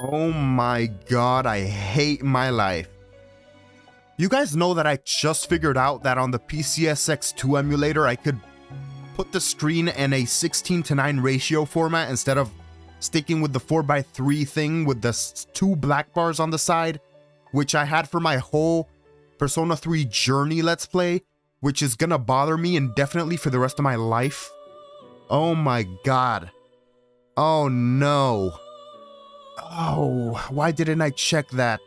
Oh my god, I hate my life. You guys know that I just figured out that on the PCSX2 emulator, I could put the screen in a 16:9 ratio format instead of sticking with the 4:3 thing with the two black bars on the side, which I had for my whole Persona 3 Journey Let's Play, which is gonna bother me indefinitely for the rest of my life. Oh my god. Oh no. Oh, why didn't I check that?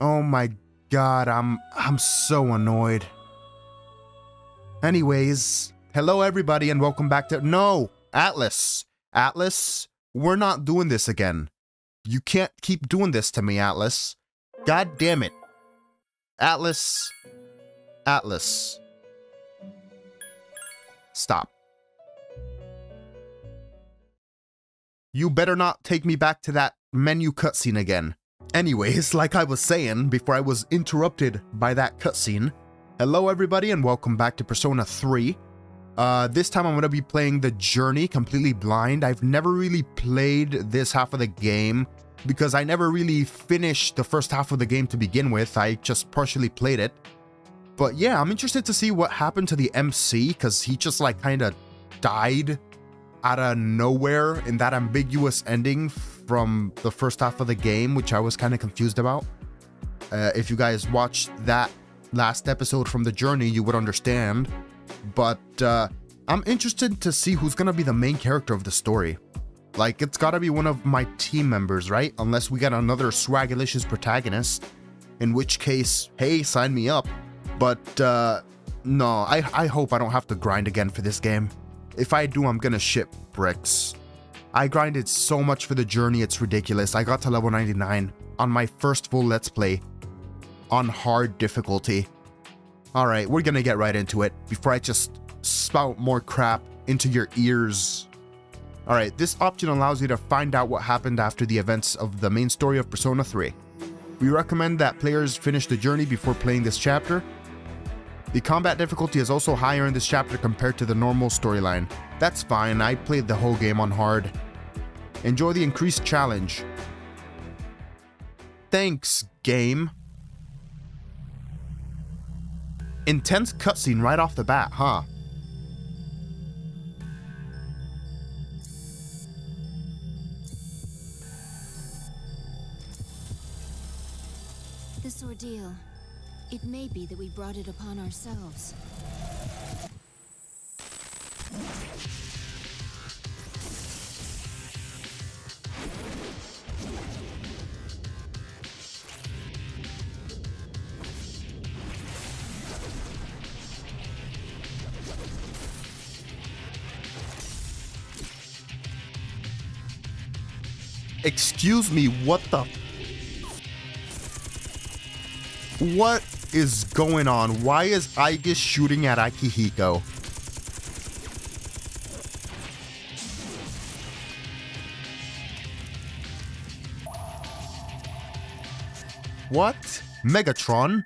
Oh my god, I'm so annoyed. Anyways, hello everybody and welcome back to— No! Atlus! Atlus, we're not doing this again. You can't keep doing this to me, Atlus. God damn it. Atlus. Atlus. Stop. You better not take me back to that menu cutscene again. Anyways, like I was saying before I was interrupted by that cutscene, hello everybody and welcome back to Persona 3. This time I'm going to be playing The Journey completely blind. I've never really played this half of the game because I never really finished the first half of the game to begin with. I just partially played it. But yeah, I'm interested to see what happened to the MC because he just like kind of died out of nowhere in that ambiguous ending from the first half of the game, which I was kind of confused about. If you guys watched that last episode from The Journey, you would understand. But I'm interested to see who's going to be the main character of the story. Like, it's got to be one of my team members, right? Unless we get another swagalicious protagonist, in which case, hey, sign me up. But no, I hope I don't have to grind again for this game. If I do, I'm gonna ship bricks. I grinded so much for The Journey, it's ridiculous. I got to level 99 on my first full Let's Play on hard difficulty. Alright, we're gonna get right into it before I just spout more crap into your ears. Alright, this option allows you to find out what happened after the events of the main story of Persona 3. We recommend that players finish The Journey before playing this chapter. The combat difficulty is also higher in this chapter compared to the normal storyline. That's fine, I played the whole game on hard. Enjoy the increased challenge. Thanks, game. Intense cutscene right off the bat, huh? This ordeal. It may be that we brought it upon ourselves. Excuse me, what the? What is going on? Why is Aigis shooting at Akihiko? What? Megatron?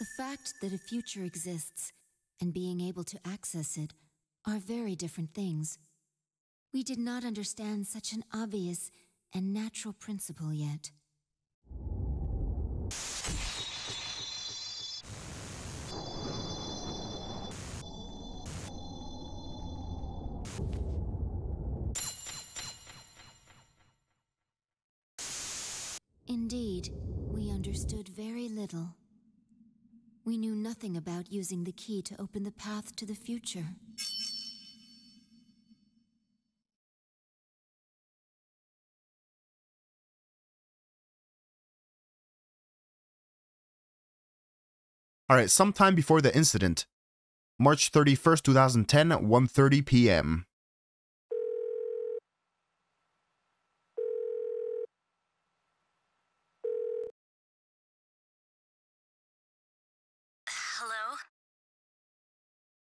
The fact that a future exists and being able to access it are very different things. We did not understand such an obvious and natural principle yet. Indeed, we understood very little. We knew nothing about using the key to open the path to the future. Alright, sometime before the incident. March 31st, 2010 at 1:30 p.m.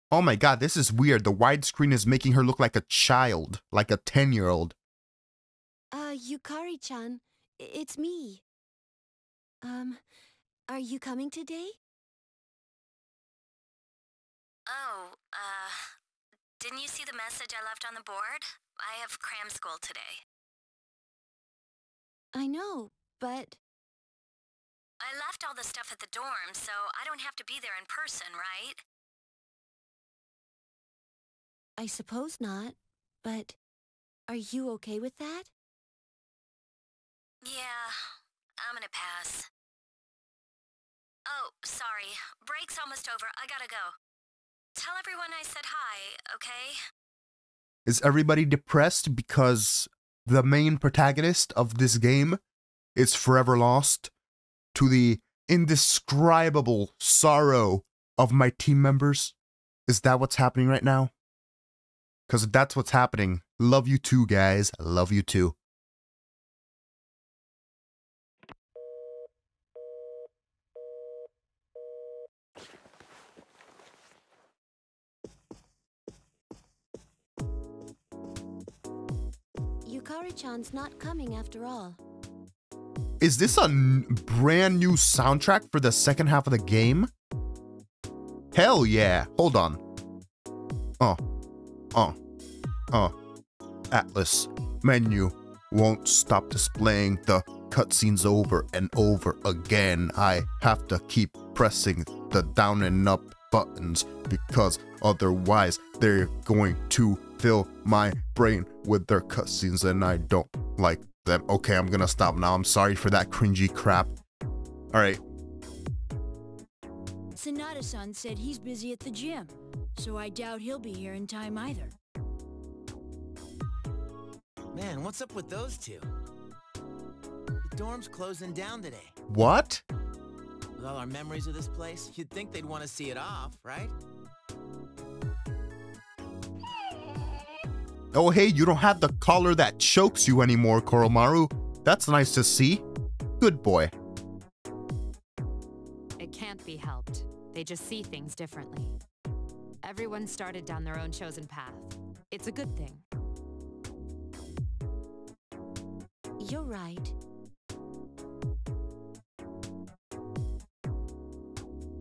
Oh my god, this is weird. The widescreen is making her look like a child, like a 10-year-old. Yukari-chan, it's me. Are you coming today? Oh, didn't you see the message I left on the board? I have cram school today. I know, but... I left all the stuff at the dorm, so I don't have to be there in person, right? I suppose not, but are you okay with that? Yeah, I'm gonna pass. Oh, sorry. Break's almost over. I gotta go. Tell everyone I said hi, okay? Is everybody depressed because the main protagonist of this game is forever lost to the indescribable sorrow of my team members? Is that what's happening right now? Because that's what's happening. Love you too, guys. I love you too. Yukari-chan's not coming after all. Is this a brand new soundtrack for the second half of the game? Hell yeah. Hold on. Atlus menu won't stop displaying the cutscenes over and over again. I have to keep pressing the down and up buttons because otherwise they're going to fill my brain with their cutscenes and I don't like them. Okay, I'm gonna stop now. I'm sorry for that cringy crap. Alright. Sonata-san said he's busy at the gym, so I doubt he'll be here in time either. Man, what's up with those two? The dorm's closing down today. What? With all our memories of this place, you'd think they'd want to see it off, right? Oh hey, you don't have the collar that chokes you anymore, Koromaru. That's nice to see. Good boy. It can't be helped. They just see things differently. Everyone started down their own chosen path. It's a good thing. You're right.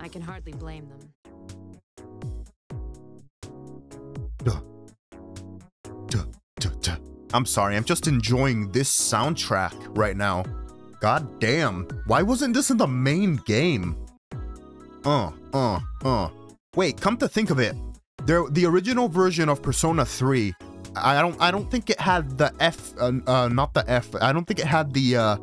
I can hardly blame them. I'm sorry, I'm just enjoying this soundtrack right now. God damn. Why wasn't this in the main game? Wait, come to think of it, the original version of Persona 3, I don't think it had the I don't think it had the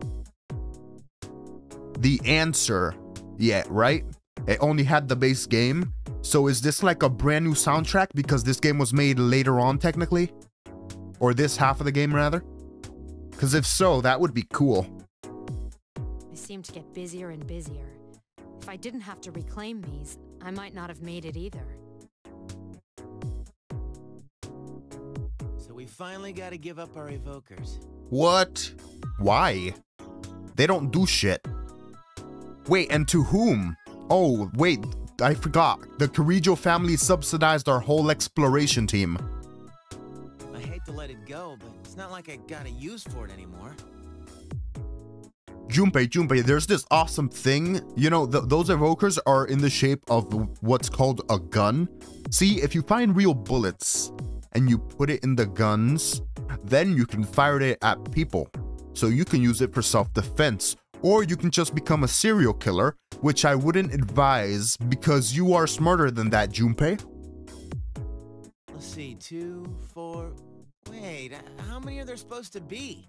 answer yet, right? It only had the base game. So is this like a brand new soundtrack because this game was made later on technically? Or this half of the game rather? Because if so, that would be cool. They seem to get busier and busier. If I didn't have to reclaim these, I might not have made it either. So we finally got to give up our evokers. What? Why? They don't do shit. Wait, and to whom? Oh, wait, I forgot. The Carrillo family subsidized our whole exploration team. I hate to let it go, but it's not like I got a use for it anymore. Junpei, there's this awesome thing. You know, those evokers are in the shape of what's called a gun. See, if you find real bullets and you put it in the guns, then you can fire it at people. So you can use it for self-defense. Or you can just become a serial killer, which I wouldn't advise because you are smarter than that, Junpei. Let's see, 2, 4... Wait, how many are there supposed to be?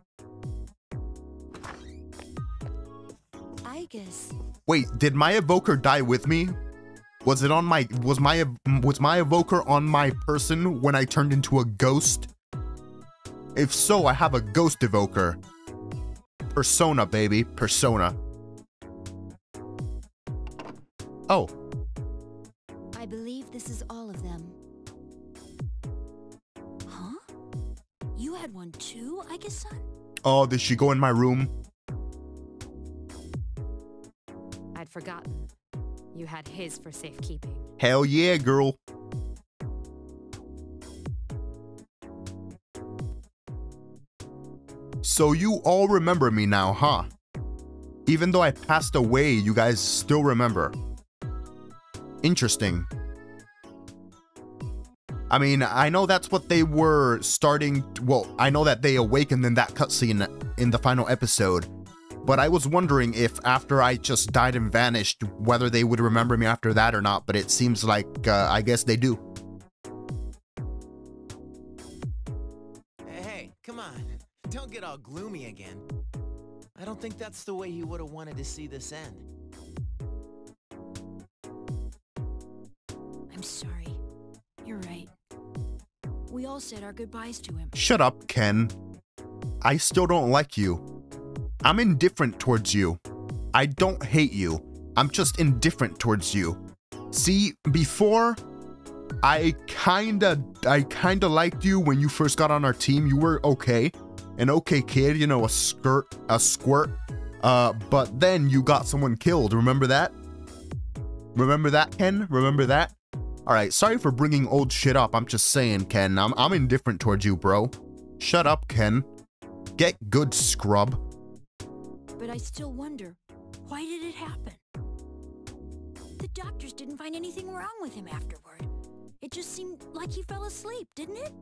Aigis. Wait, did my evoker die with me? Was it on my... Was my evoker on my person when I turned into a ghost? If so, I have a ghost evoker. Persona, baby. Persona. Oh. I believe this is all of them. Huh? You had one too, I guess, son? Oh, did she go in my room? I'd forgotten. You had his for safekeeping. Hell yeah, girl. So you all remember me now, huh? Even though I passed away, you guys still remember. Interesting. I mean, I know that's what they were starting, well, I know that they awakened in that cutscene in the final episode, but I was wondering if after I just died and vanished, whether they would remember me after that or not, but it seems like, I guess they do. Hey, come on, don't get all gloomy again. I don't think that's the way you would have wanted to see this end. I'm sorry. You're right. We all said our goodbyes to him. Shut up, Ken. I still don't like you. I'm indifferent towards you. I don't hate you. I'm just indifferent towards you. See, before, I kinda liked you when you first got on our team. You were okay. An okay kid, you know, a squirt. But then you got someone killed. Remember that? Remember that, Ken? Remember that? Alright, sorry for bringing old shit up. I'm just saying, Ken. I'm indifferent towards you, bro. Shut up, Ken. Get good, scrub. But I still wonder, why did it happen? The doctors didn't find anything wrong with him afterward. It just seemed like he fell asleep, didn't it?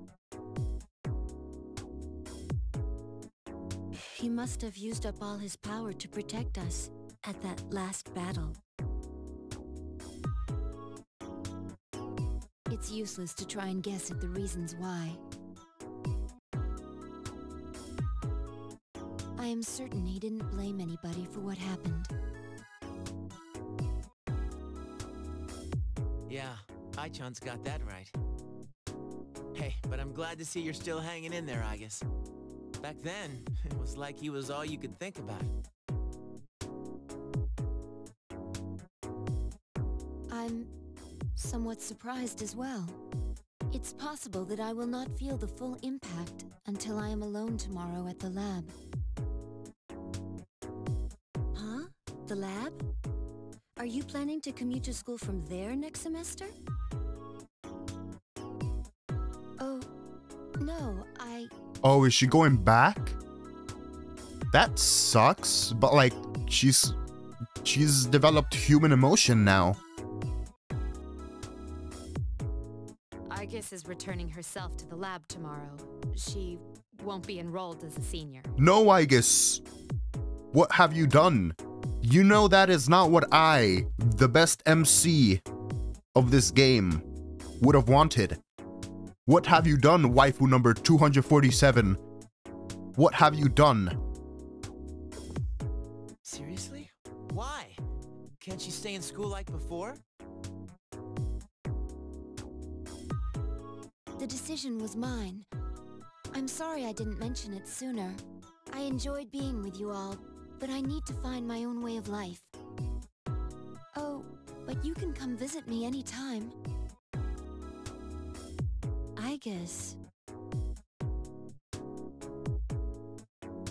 He must have used up all his power to protect us at that last battle. It's useless to try and guess at the reasons why. I am certain he didn't blame anybody for what happened. Yeah, Ai-chan's got that right. Hey, but I'm glad to see you're still hanging in there, Aigis. Back then, it was like he was all you could think about. I'm somewhat surprised as well. It's possible that I will not feel the full impact until I am alone tomorrow at the lab. Huh? The lab? Are you planning to commute to school from there next semester? Oh, no, I... Oh, is she going back? That sucks, but like, she's developed human emotion now. Aigis is returning herself to the lab tomorrow. She won't be enrolled as a senior. No, Aigis. What have you done? You know that is not what I, the best MC of this game, would have wanted. What have you done, waifu number 247? What have you done? Seriously? Why? Can't she stay in school like before? The decision was mine. I'm sorry I didn't mention it sooner. I enjoyed being with you all, but I need to find my own way of life. Oh, but you can come visit me anytime. Aigis.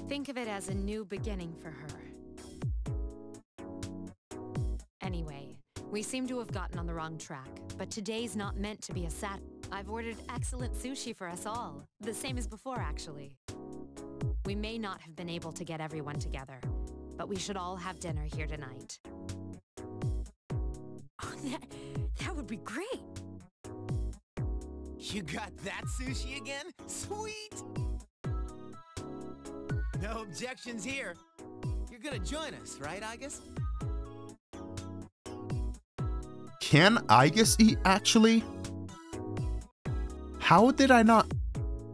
Think of it as a new beginning for her. Anyway, we seem to have gotten on the wrong track, but today's not meant to be a sat. I've ordered excellent sushi for us all, the same as before, actually. We may not have been able to get everyone together, but we should all have dinner here tonight. Oh, that would be great! You got that sushi again? Sweet! No objections here. You're gonna join us, right, Aigis? Can Aigis eat, actually? How did I not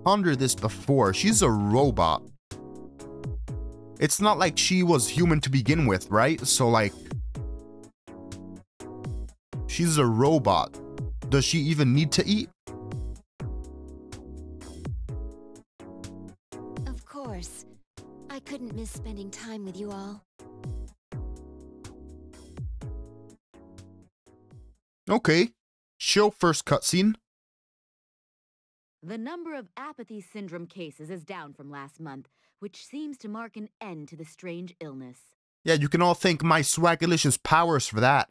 ponder this before? She's a robot. It's not like she was human to begin with, right? So, like... she's a robot. Does she even need to eat? I couldn't miss spending time with you all. Okay, show first cutscene. The number of apathy syndrome cases is down from last month, which seems to mark an end to the strange illness. Yeah, you can all thank my swagalicious powers for that.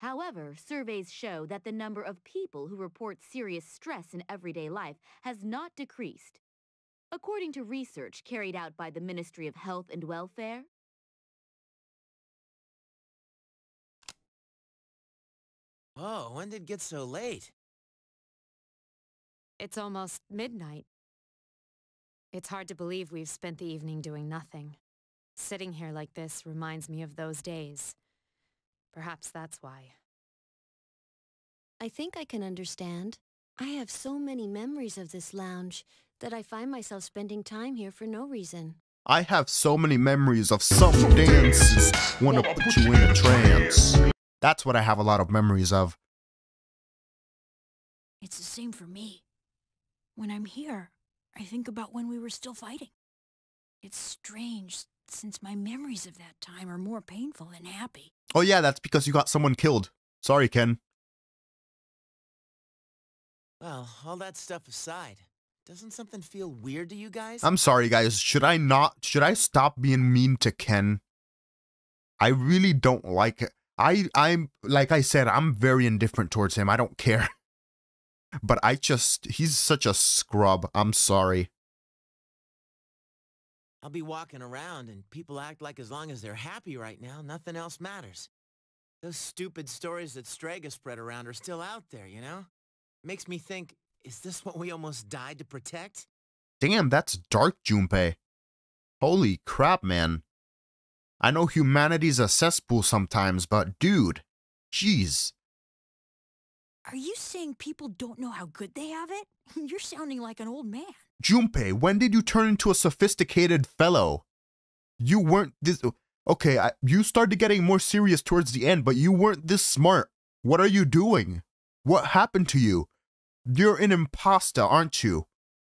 However, surveys show that the number of people who report serious stress in everyday life has not decreased. According to research carried out by the Ministry of Health and Welfare. Oh, when did it get so late? It's almost midnight. It's hard to believe we've spent the evening doing nothing. Sitting here like this reminds me of those days. Perhaps that's why. I think I can understand. I have so many memories of this lounge that I find myself spending time here for no reason. I have so many memories of some dances. Wanna put you in a trance. That's what I have a lot of memories of. It's the same for me. When I'm here, I think about when we were still fighting. It's strange, since my memories of that time are more painful than happy. Oh yeah, that's because you got someone killed. Sorry, Ken. Well, all that stuff aside, doesn't something feel weird to you guys? I'm sorry, guys. Should I stop being mean to Ken? I really don't like it. I'm like I said, I'm very indifferent towards him. I don't care. But I just, he's such a scrub. I'm sorry. I'll be walking around and people act like as long as they're happy right now, nothing else matters. Those stupid stories that Strega spread around are still out there, you know? Makes me think, is this what we almost died to protect? Damn, that's dark, Junpei. Holy crap, man. I know humanity's a cesspool sometimes, but dude, jeez. Are you saying people don't know how good they have it? You're sounding like an old man. Junpei, when did you turn into a sophisticated fellow? You weren't this... Okay, you started getting more serious towards the end, but you weren't this smart. What are you doing? What happened to you? You're an imposter, aren't you?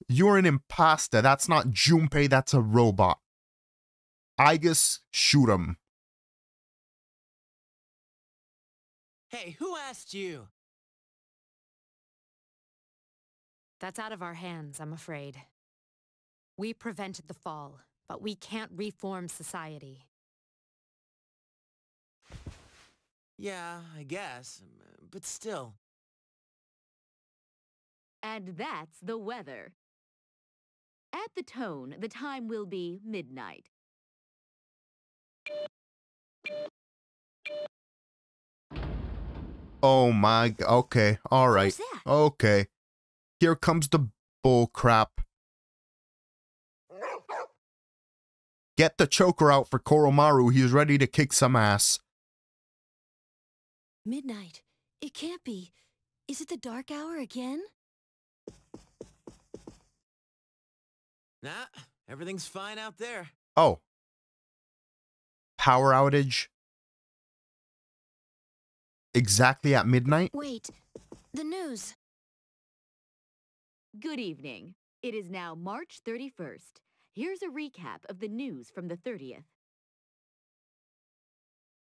You're an imposter. That's not Junpei, that's a robot. Aigis, shoot him. Hey, who asked you? That's out of our hands, I'm afraid. We prevented the fall, but we can't reform society. Yeah, I guess, but still. And that's the weather. At the tone, the time will be midnight. Oh my, okay, all right, okay. Here comes the bull crap. Get the choker out for Koromaru. He's ready to kick some ass. Midnight. It can't be. Is it the dark hour again? Nah, everything's fine out there. Oh. Power outage. Exactly at midnight? Wait, the news. Good evening. It is now March 31st. Here's a recap of the news from the 30th.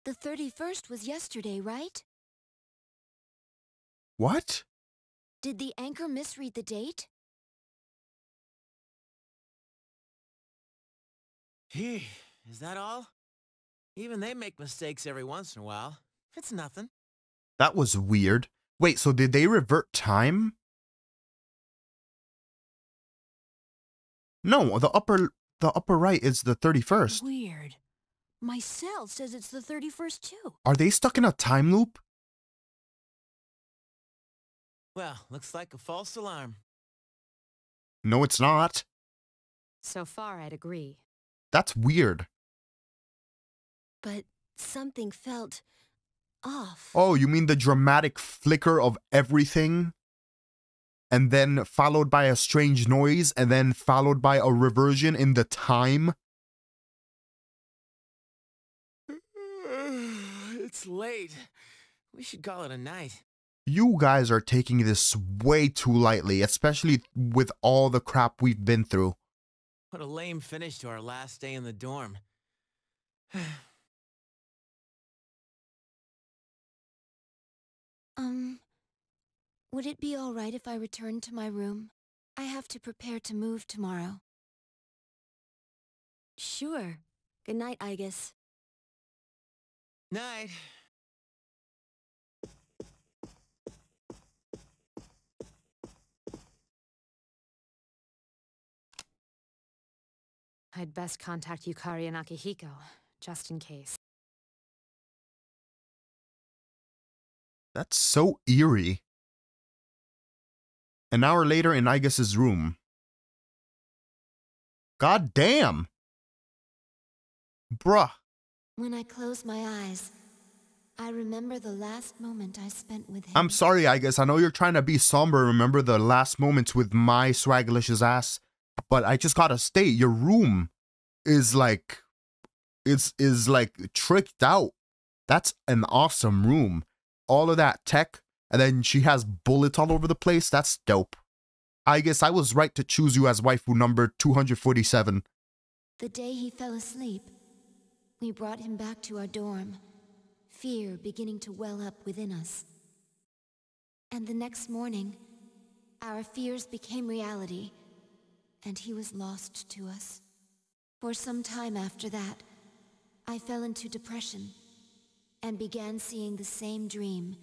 The 31st was yesterday, right? What? Did the anchor misread the date? Hey, is that all? Even they make mistakes every once in a while. It's nothing. That was weird. Wait, so did they revert time? No, the upper right is the 31st. Weird. My cell says it's the 31st too. Are they stuck in a time loop? Well, looks like a false alarm. No, it's not. So far, I'd agree. That's weird. But something felt off. Oh, you mean the dramatic flicker of everything? And then followed by a strange noise, and then followed by a reversion in the time. It's late. We should call it a night. You guys are taking this way too lightly, especially with all the crap we've been through. What a lame finish to our last day in the dorm. Would it be all right if I return to my room? I have to prepare to move tomorrow. Sure. Good night, Aigis. Night. I'd best contact Yukari and Akihiko, just in case. That's so eerie. An hour later in Aigis' room. God damn! Bruh. When I close my eyes, I remember the last moment I spent with him. I'm sorry, Aigis. I know you're trying to be somber, remember the last moments with my swaglicious ass. But I just gotta state, your room is like... Is like tricked out. That's an awesome room. All of that tech, and then she has bullets all over the place. That's dope. Aigis, I was right to choose you as waifu number 247. The day he fell asleep, we brought him back to our dorm, fear beginning to well up within us. And the next morning, our fears became reality, and he was lost to us. For some time after that, I fell into depression and began seeing the same dream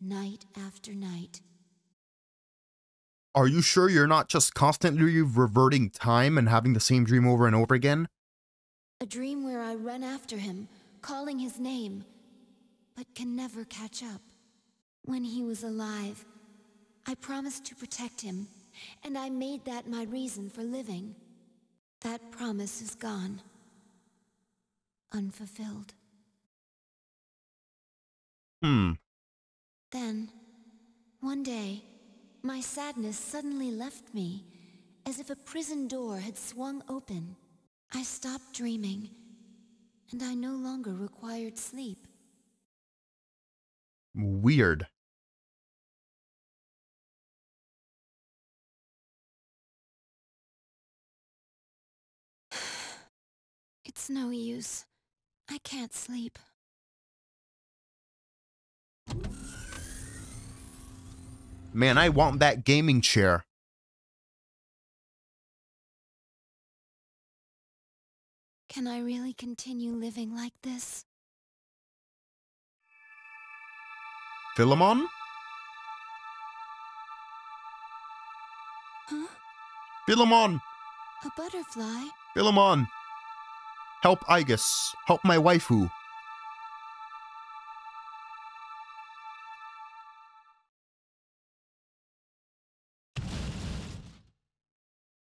night after night. Are you sure you're not just constantly reverting time and having the same dream over and over again? A dream where I run after him, calling his name, but can never catch up. When he was alive, I promised to protect him, and I made that my reason for living. That promise is gone. Unfulfilled. Then, one day, my sadness suddenly left me, as if a prison door had swung open. I stopped dreaming, and I no longer required sleep. Weird. It's no use. I can't sleep. Man, I want that gaming chair. Can I really continue living like this? Philemon? Huh? Philemon! A butterfly? Philemon! Help Aigis. Help my waifu.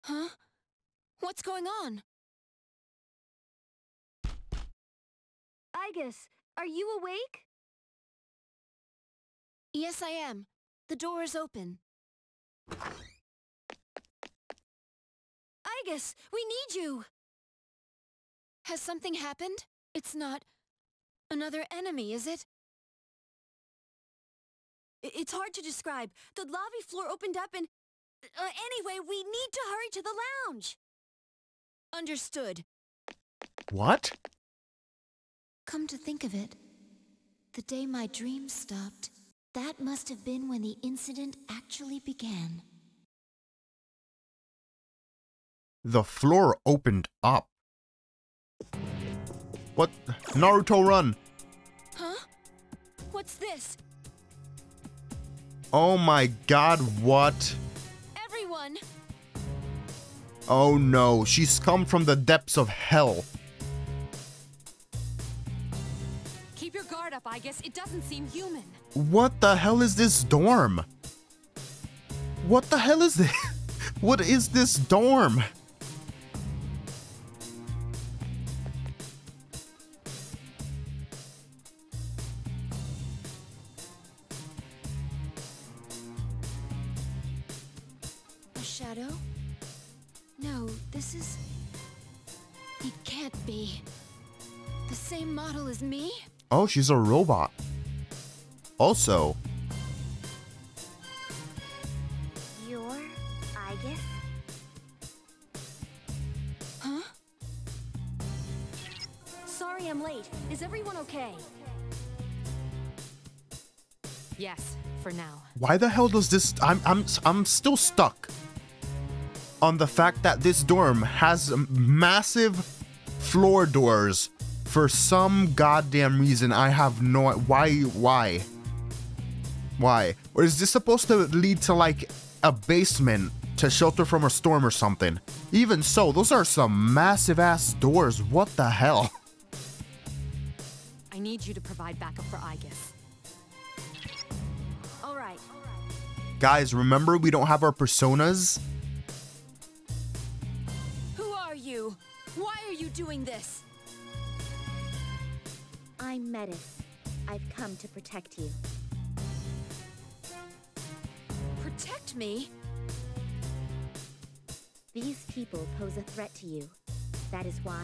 Huh? What's going on? Aigis, are you awake? Yes, I am. The door is open. Aigis, we need you! Has something happened? It's not... another enemy, is it? It's hard to describe. The lobby floor opened up and... anyway, we need to hurry to the lounge! Understood. What? Come to think of it, the day my dream stopped, that must have been when the incident actually began. The floor opened up. What? Naruto, run! Huh? What's this? Oh my god, what? Everyone! Oh no, she's come from the depths of hell. Keep your guard up, Aigis. It doesn't seem human. What the hell is this dorm? What the hell is this? What is this dorm? Oh, she's a robot. Also... You're... Aigis? Huh? Sorry I'm late. Is everyone okay? Yes, for now. Why the hell does this... I'm still stuck on the fact that this dorm has massive floor doors. For some goddamn reason, I have no... Why? Or is this supposed to lead to, like, a basement to shelter from a storm or something? Even so, those are some massive-ass doors. What the hell? I need you to provide backup for Aigis. All right. Guys, remember we don't have our personas? Who are you? Why are you doing this? I'm Metis. I've come to protect you. Protect me? These people pose a threat to you. That is why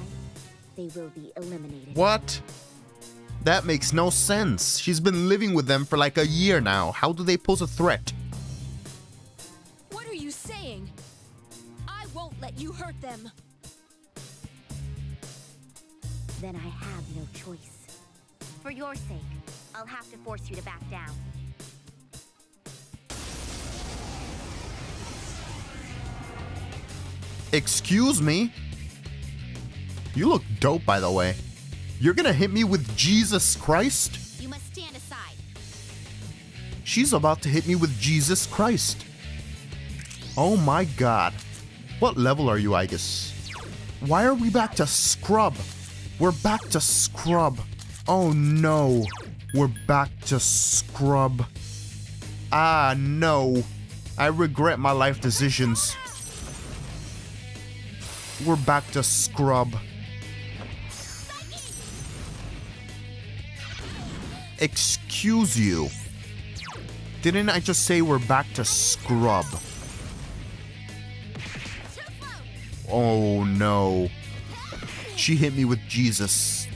they will be eliminated. What? That makes no sense. She's been living with them for like a year now. How do they pose a threat? What are you saying? I won't let you hurt them. Then I have no choice. For your sake, I'll have to force you to back down. Excuse me? You look dope, by the way. You're gonna hit me with Jesus Christ? You must stand aside. She's about to hit me with Jesus Christ. Oh my god. What level are you, Aigis? Why are we back to scrub? We're back to scrub. Oh no. We're back to scrub. Ah, no. I regret my life decisions. We're back to scrub. Excuse you. Didn't I just say we're back to scrub? Oh no. She hit me with Jesus.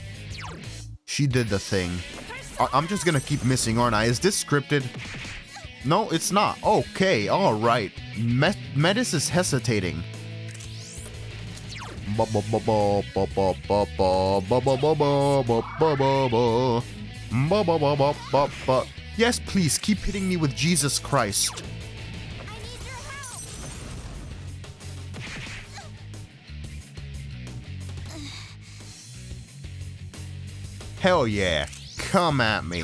She did the thing. I'm just gonna keep missing, aren't I? Is this scripted? No, it's not. Okay, alright. Metis is hesitating. Yes, please, keep hitting me with Jesus Christ. Hell yeah. Come at me.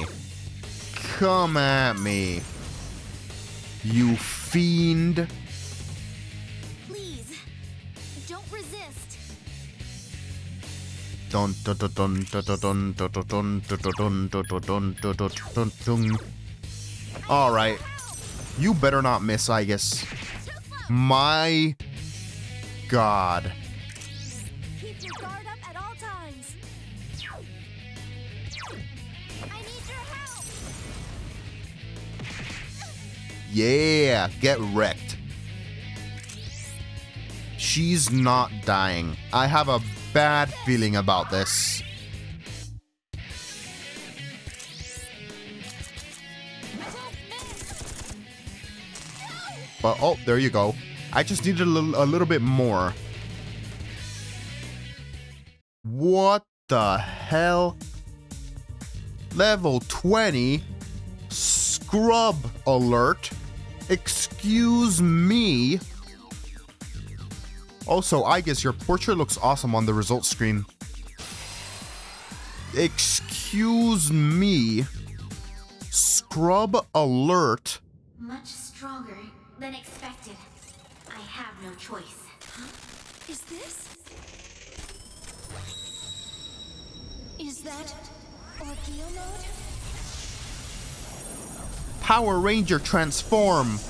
Come at me. You fiend. Please, don't resist. Dun dun dun dun dun dun dun dun. All right. You better not miss, I guess. My god. Yeah, get wrecked. She's not dying. I have a bad feeling about this. But oh, there you go. I just needed a little bit more. What the hell? Level 20? Scrub alert. Excuse me. Also, I guess your portrait looks awesome on the results screen. Excuse me. Scrub alert. Much stronger than expected. I have no choice. Huh? Is this? Is that Orgia Mode? Power Ranger transform.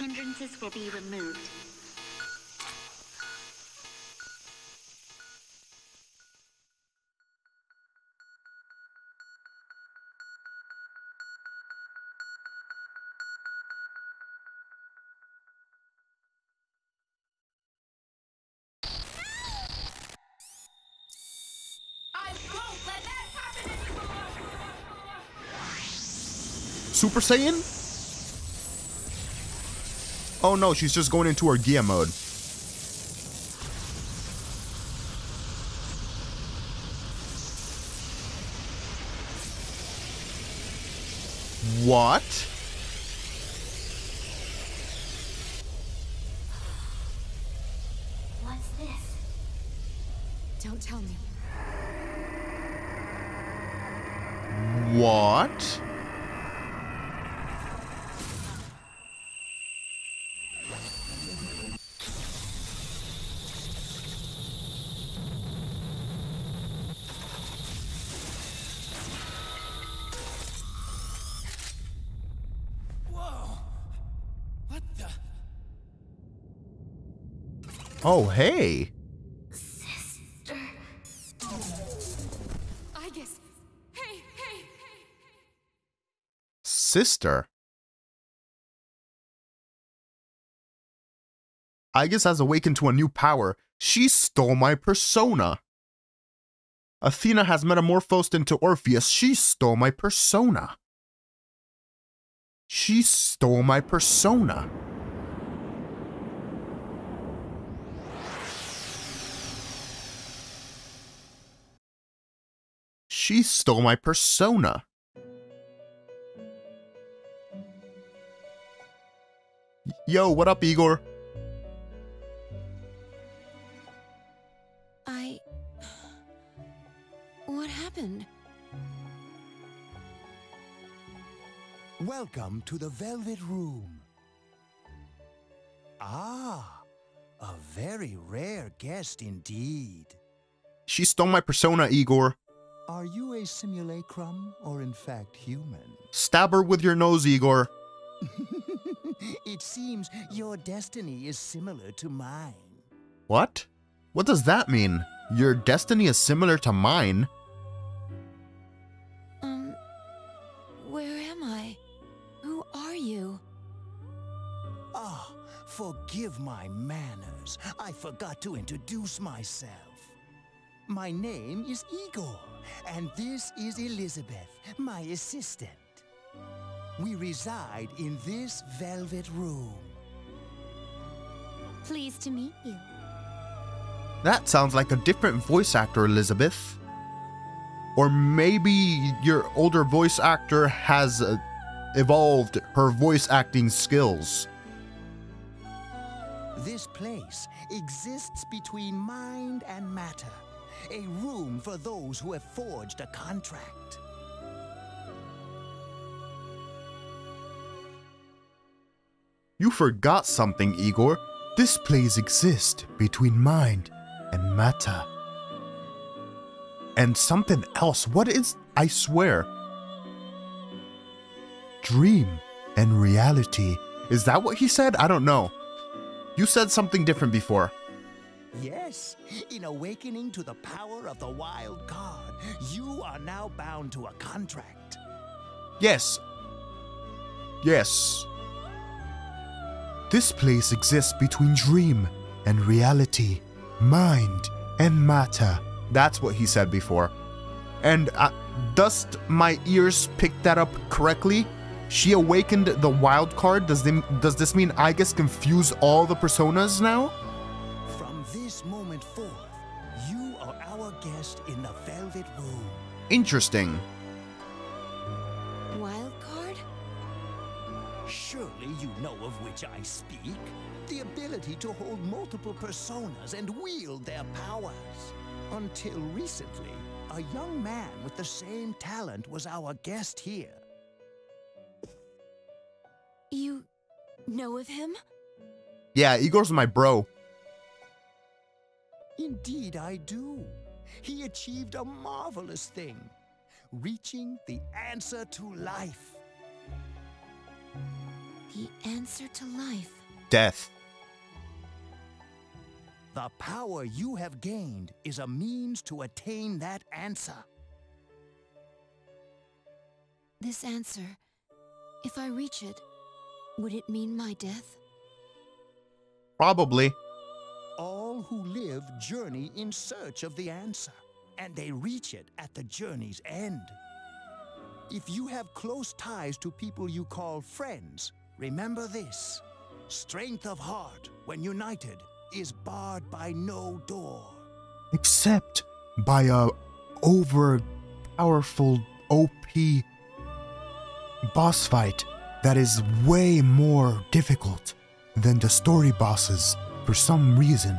Hindrances will be removed. I won't let that happen anymore. Super Saiyan? Oh no, she's just going into Orgia mode. What? What's this? Don't tell me. What? Oh, hey! Sister... Aigis! Hey, hey, hey! Sister? Aigis has awakened to a new power. She stole my persona! Athena has metamorphosed into Orpheus. She stole my persona! She stole my persona! She stole my persona. Yo, what up, Igor? What happened? Welcome to the Velvet Room. Ah, a very rare guest indeed. She stole my persona, Igor. Are you a simulacrum, or in fact human? Stab her with your nose, Igor. It seems your destiny is similar to mine. What? What does that mean? Your destiny is similar to mine? Where am I? Who are you? Ah, forgive my manners. I forgot to introduce myself. My name is Igor, and this is Elizabeth, my assistant. We reside in this Velvet Room. Pleased to meet you. That sounds like a different voice actor, Elizabeth. Or maybe your older voice actor has evolved her voice acting skills. This place exists between mind and matter. A room for those who have forged a contract. You forgot something, Igor. This place exists between mind and matter. And something else. What is... I swear. Dream and reality. Is that what he said? I don't know. You said something different before. Yes, in awakening to the power of the wild card, you are now bound to a contract. Yes. Yes. This place exists between dream and reality, mind and matter. That's what he said before. And dust my ears picked that up correctly. She awakened the wild card. Does this mean Aigis confuse all the personas now? This moment forth, you are our guest in the Velvet Room. Interesting. Wild card? Surely you know of which I speak. The ability to hold multiple personas and wield their powers. Until recently, a young man with the same talent was our guest here. You know of him? Yeah, Igor's my bro. Indeed, I do. He achieved a marvelous thing, reaching the answer to life. The answer to life? Death. The power you have gained is a means to attain that answer. This answer, if I reach it, would it mean my death? Probably. All who live journey in search of the answer, and they reach it at the journey's end. If you have close ties to people you call friends, remember this. Strength of heart, when united, is barred by no door. Except by a over-powerful OP boss fight that is way more difficult than the story bosses for some reason.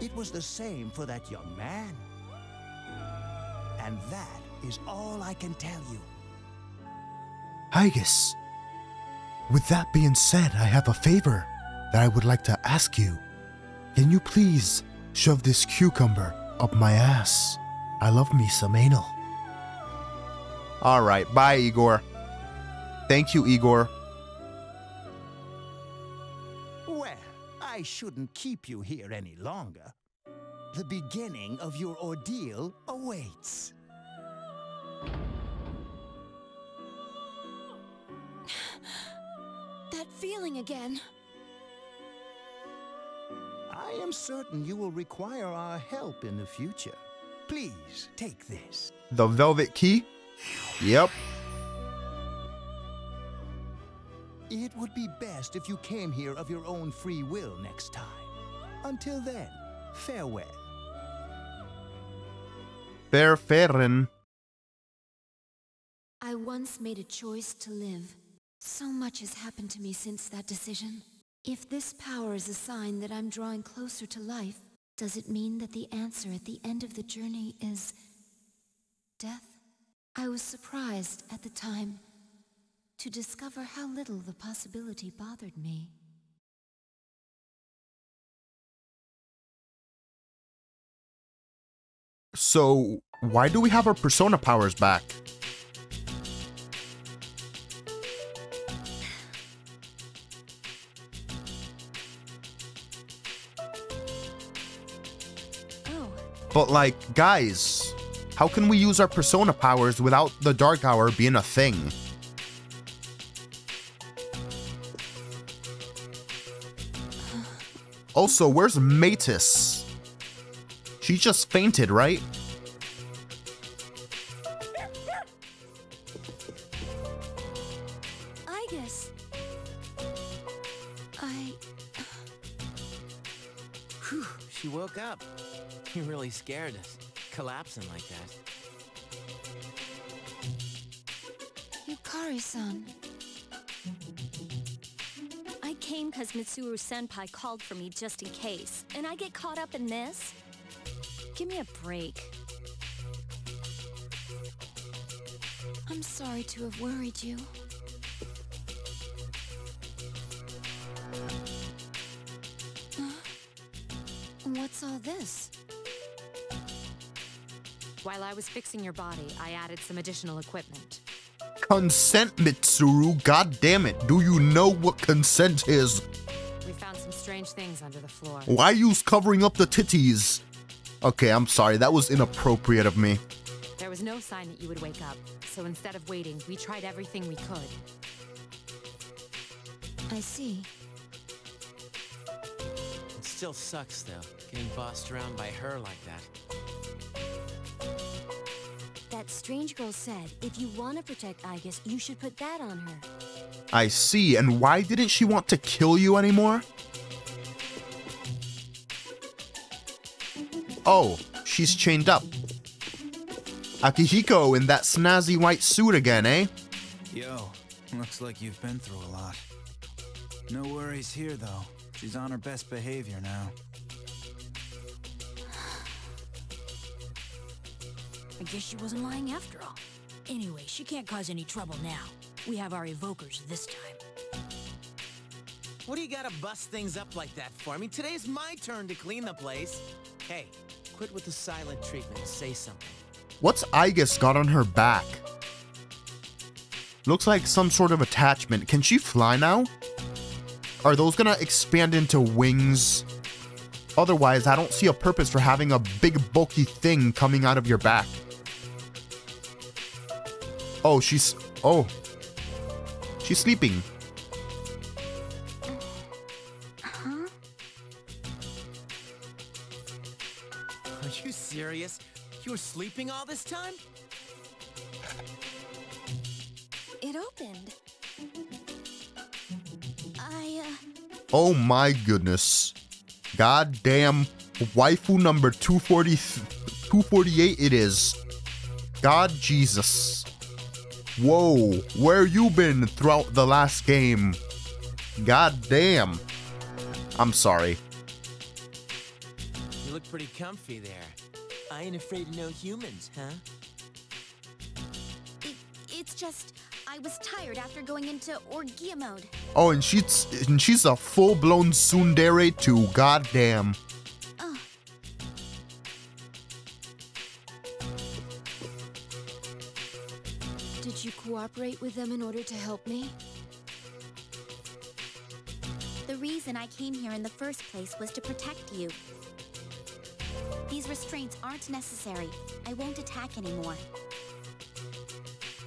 It was the same for that young man. And that is all I can tell you. Aigis, with that being said, I have a favor that I would like to ask you. Can you please shove this cucumber up my ass? I love me some anal. Alright, bye Igor. Thank you, Igor. Well, I shouldn't keep you here any longer. The beginning of your ordeal awaits. That feeling again. I am certain you will require our help in the future. Please take this. The velvet key? Yep. It would be best if you came here of your own free will next time. Until then, farewell. Verferen. I once made a choice to live. So much has happened to me since that decision. If this power is a sign that I'm drawing closer to life, does it mean that the answer at the end of the journey is death? I was surprised at the time to discover how little the possibility bothered me. So, why do we have our persona powers back? Oh. But like, guys, how can we use our persona powers without the Dark Hour being a thing? Also, where's Metis? She just fainted, right? Aigis. Whew, she woke up. You really scared us. Collapsing like that. Yukari-san. I came because Mitsuru-senpai called for me just in case, and I get caught up in this? Give me a break. I'm sorry to have worried you. What's all this? While I was fixing your body, I added some additional equipment. Consent, Mitsuru, goddammit. Do you know what consent is? We found some strange things under the floor. Why use covering up the titties? Okay, I'm sorry, that was inappropriate of me. There was no sign that you would wake up, so instead of waiting, we tried everything we could. I see. It still sucks, though, getting bossed around by her like that. That strange girl said, if you want to protect Aigis, you should put that on her. I see, and why didn't she want to kill you anymore? Oh, she's chained up. Akihiko in that snazzy white suit again, eh? Yo, looks like you've been through a lot. No worries here, though. She's on her best behavior now. I guess she wasn't lying after all. Anyway, she can't cause any trouble now. We have our evokers this time. What do you gotta bust things up like that for? I mean, today's my turn to clean the place. Hey, quit with the silent treatment and say something. What's Aigis got on her back? Looks like some sort of attachment. Can she fly now? Are those gonna expand into wings? Otherwise, I don't see a purpose for having a big bulky thing coming out of your back. Oh, she's sleeping. Huh? Are you serious? You were sleeping all this time? It opened. Oh my goodness. Goddamn waifu number 248 it is. God Jesus. Whoa, where you been throughout the last game? God damn. I'm sorry. You look pretty comfy there. I ain't afraid of no humans, huh? It's just, I was tired after going into Orgia mode. Oh, and she's a full-blown tsundere too, goddamn. Did you cooperate with them in order to help me? The reason I came here in the first place was to protect you. These restraints aren't necessary. I won't attack anymore.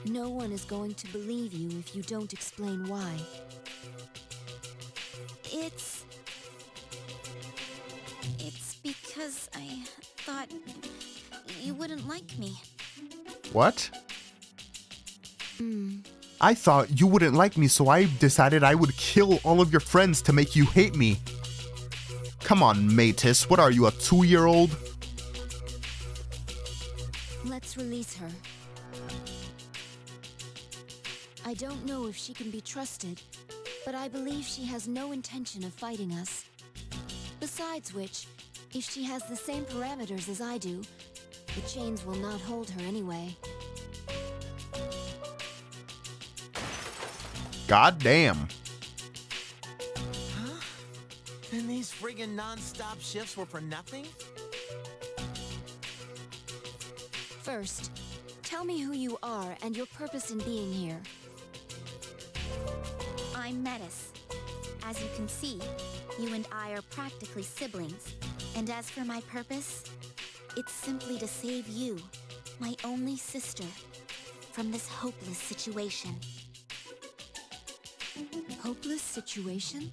No one is going to believe you if you don't explain why. It's because I thought you wouldn't like me. What? I thought you wouldn't like me, so I decided I would kill all of your friends to make you hate me. Come on, Metis. What are you, a 2-year-old? Let's release her. I don't know if she can be trusted, but I believe she has no intention of fighting us. Besides which, if she has the same parameters as I do, the chains will not hold her anyway. God damn. Huh? And these friggin' non-stop shifts were for nothing? First, tell me who you are and your purpose in being here. I'm Metis. As you can see, you and I are practically siblings. And as for my purpose, it's simply to save you, my only sister, from this hopeless situation. Hopeless situation?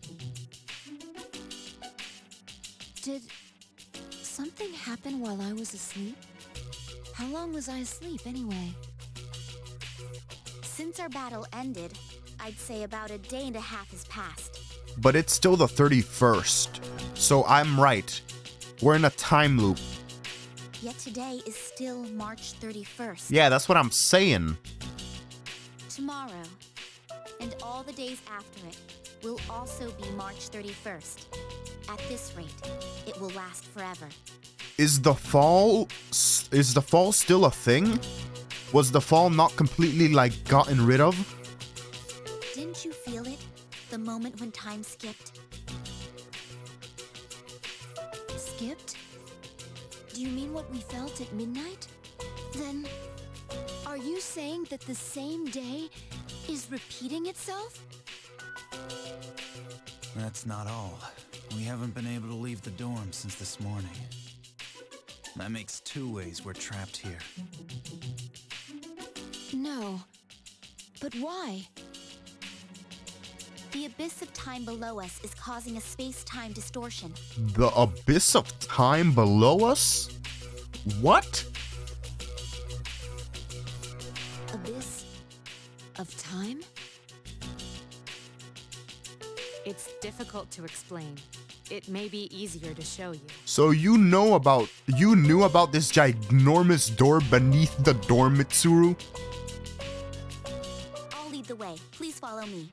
Did something happen while I was asleep? How long was I asleep anyway? Since our battle ended, I'd say about a day and a half has passed. But it's still the 31st, so I'm right. We're in a time loop. Yet today is still March 31st. Yeah, that's what I'm saying. Tomorrow, and all the days after it, will also be March 31st. At this rate, it will last forever. Is the fall still a thing? Was the fall not completely, like, gotten rid of? Didn't you feel it, the moment when time skipped? Skipped? Do you mean what we felt at midnight? Then, are you saying that the same day is repeating itself? That's not all. We haven't been able to leave the dorm since this morning. That makes two ways we're trapped here. No, but why? The Abyss of Time below us is causing a space-time distortion. The Abyss of Time below us? What? Abyss of Time? It's difficult to explain. It may be easier to show you. So you knew about this ginormous door beneath the dorm, Mitsuru? I'll lead the way. Please follow me.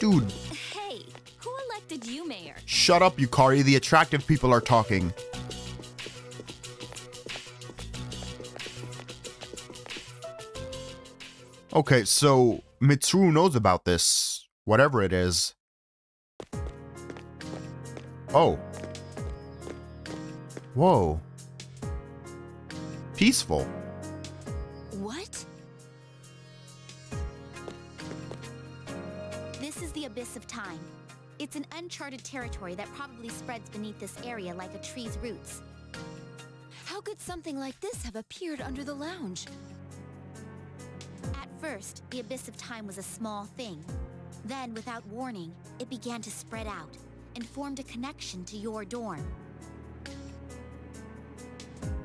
Dude. Hey, who elected you mayor? Shut up, Yukari. The attractive people are talking. Okay, so Mitsuru knows about this. Whatever it is. Oh. Whoa. Peaceful. What? This is the Abyss of Time. It's an uncharted territory that probably spreads beneath this area like a tree's roots. How could something like this have appeared under the lounge? At first, the Abyss of Time was a small thing. Then, without warning, it began to spread out and formed a connection to your dorm.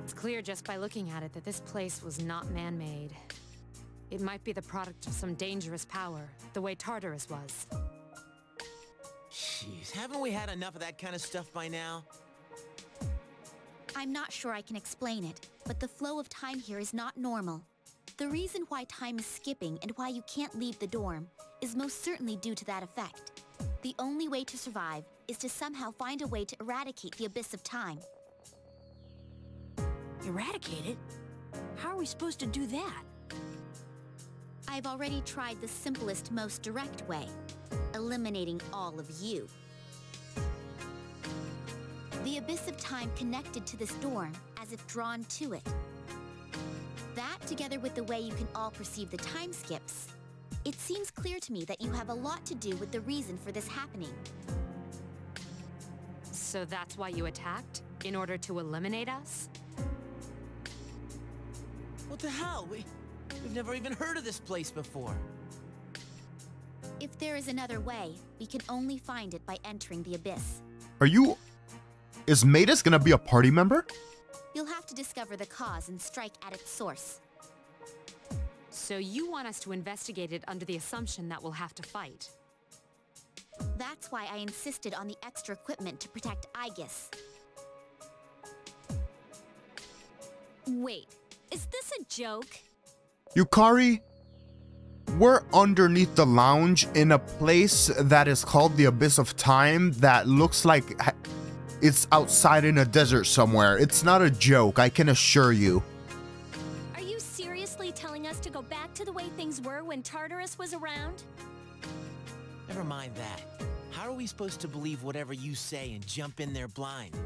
It's clear just by looking at it that this place was not man-made. It might be the product of some dangerous power, the way Tartarus was. Jeez, haven't we had enough of that kind of stuff by now? I'm not sure I can explain it, but the flow of time here is not normal. The reason why time is skipping and why you can't leave the dorm is most certainly due to that effect. The only way to survive is to somehow find a way to eradicate the Abyss of Time. Eradicate it? How are we supposed to do that? I've already tried the simplest, most direct way. Eliminating all of you. The Abyss of Time connected to this dorm, as if drawn to it. That, together with the way you can all perceive the time skips, it seems clear to me that you have a lot to do with the reason for this happening. So that's why you attacked? In order to eliminate us? What the hell? We've never even heard of this place before. If there is another way, we can only find it by entering the Abyss. Are you... Is Metis gonna be a party member? You'll have to discover the cause and strike at its source. So you want us to investigate it under the assumption that we'll have to fight? That's why I insisted on the extra equipment to protect Aigis. Wait, is this a joke? Yukari, we're underneath the lounge in a place that is called the Abyss of Time that looks like... It's outside in a desert somewhere. It's not a joke, I can assure you. Are you seriously telling us to go back to the way things were when Tartarus was around? Never mind that. How are we supposed to believe whatever you say and jump in there blind?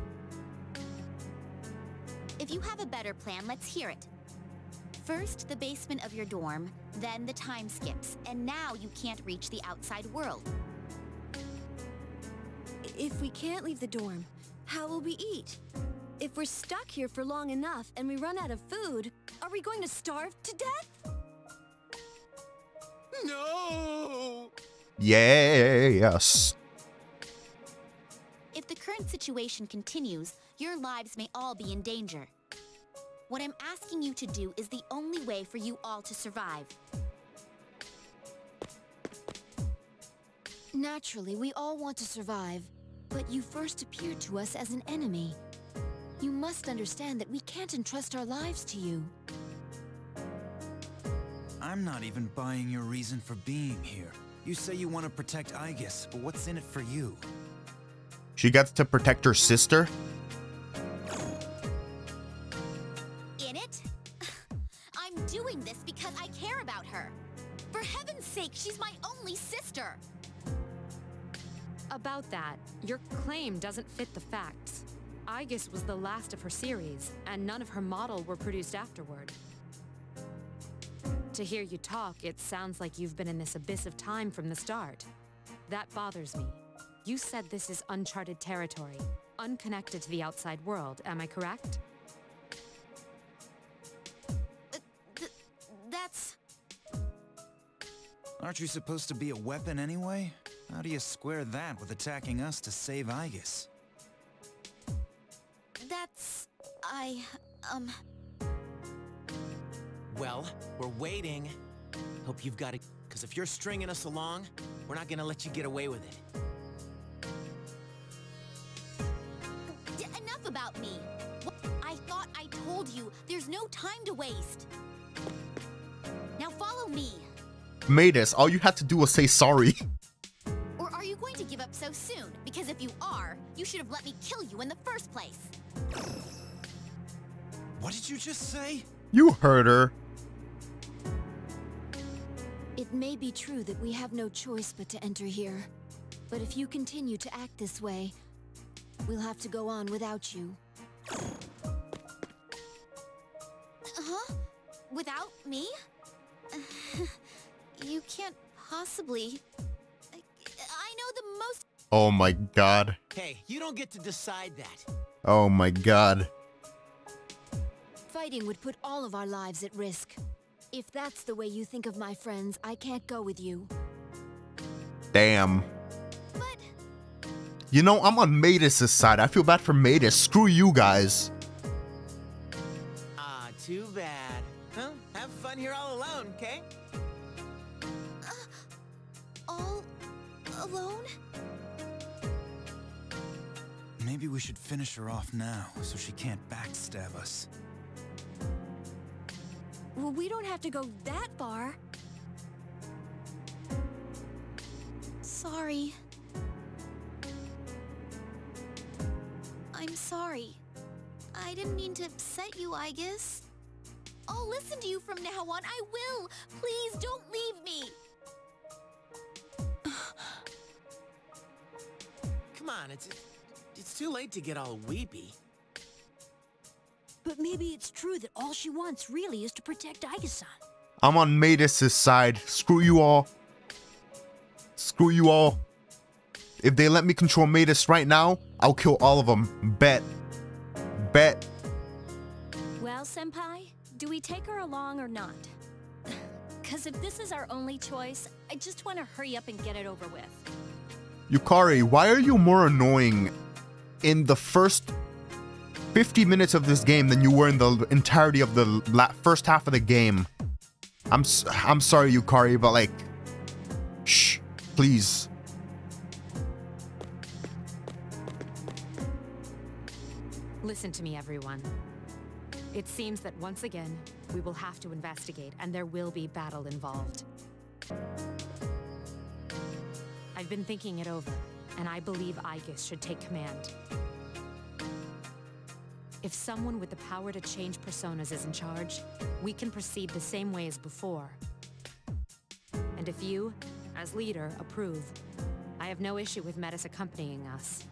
If you have a better plan, let's hear it. First, the basement of your dorm, then the time skips, and now you can't reach the outside world. If we can't leave the dorm, how will we eat? If we're stuck here for long enough and we run out of food, are we going to starve to death? No! Yes. If the current situation continues, your lives may all be in danger. What I'm asking you to do is the only way for you all to survive. Naturally, we all want to survive. But you first appeared to us as an enemy. You must understand that we can't entrust our lives to you. I'm not even buying your reason for being here. You say you want to protect Aigis, but what's in it for you? She gets to protect her sister? In it? I'm doing this because I care about her. For heaven's sake, she's my only sister. About that, your claim doesn't fit the facts. Aigis was the last of her series, and none of her model were produced afterward. To hear you talk, it sounds like you've been in this Abyss of Time from the start. That bothers me. You said this is uncharted territory, unconnected to the outside world, am I correct? That's... Aren't you supposed to be a weapon anyway? How do you square that with attacking us to save Aigis? That's... Well, we're waiting. Hope you've got it, because if you're stringing us along, we're not gonna let you get away with it. Enough about me! I thought I told you, there's no time to waste! Now follow me! Metis, all you had to do was say sorry. So soon, because if you are, you should have let me kill you in the first place. What did you just say? You heard her. It may be true that we have no choice but to enter here, but if you continue to act this way, we'll have to go on without you. Huh? Without me? You can't possibly... Oh my god. Hey, you don't get to decide that. Oh my god. Fighting would put all of our lives at risk. If that's the way you think of my friends, I can't go with you. Damn. But... You know, I'm on Metis' side. I feel bad for Metis. Screw you guys. Ah, too bad. Well, have fun here all alone, okay? All alone? Maybe we should finish her off now, so she can't backstab us. Well, we don't have to go that far. Sorry. I'm sorry. I didn't mean to upset you, Aigis. I'll listen to you from now on. I will. Please don't leave me. Come on, it's too late to get all weepy. But maybe it's true that all she wants really is to protect Aigis-san. I'm on Metis' side. Screw you all. Screw you all. If they let me control Metis right now, I'll kill all of them. Bet. Bet. Well, Senpai, do we take her along or not? Because if this is our only choice, I just want to hurry up and get it over with. Yukari, why are you more annoying in the first 50 minutes of this game than you were in the entirety of the first half of the game? I'm sorry, Yukari, but like, shh, please. Listen to me, everyone. It seems that once again, we will have to investigate, and there will be battle involved. I've been thinking it over, and I believe Aigis should take command. If someone with the power to change personas is in charge, we can proceed the same way as before. And if you, as leader, approve, I have no issue with Metis accompanying us.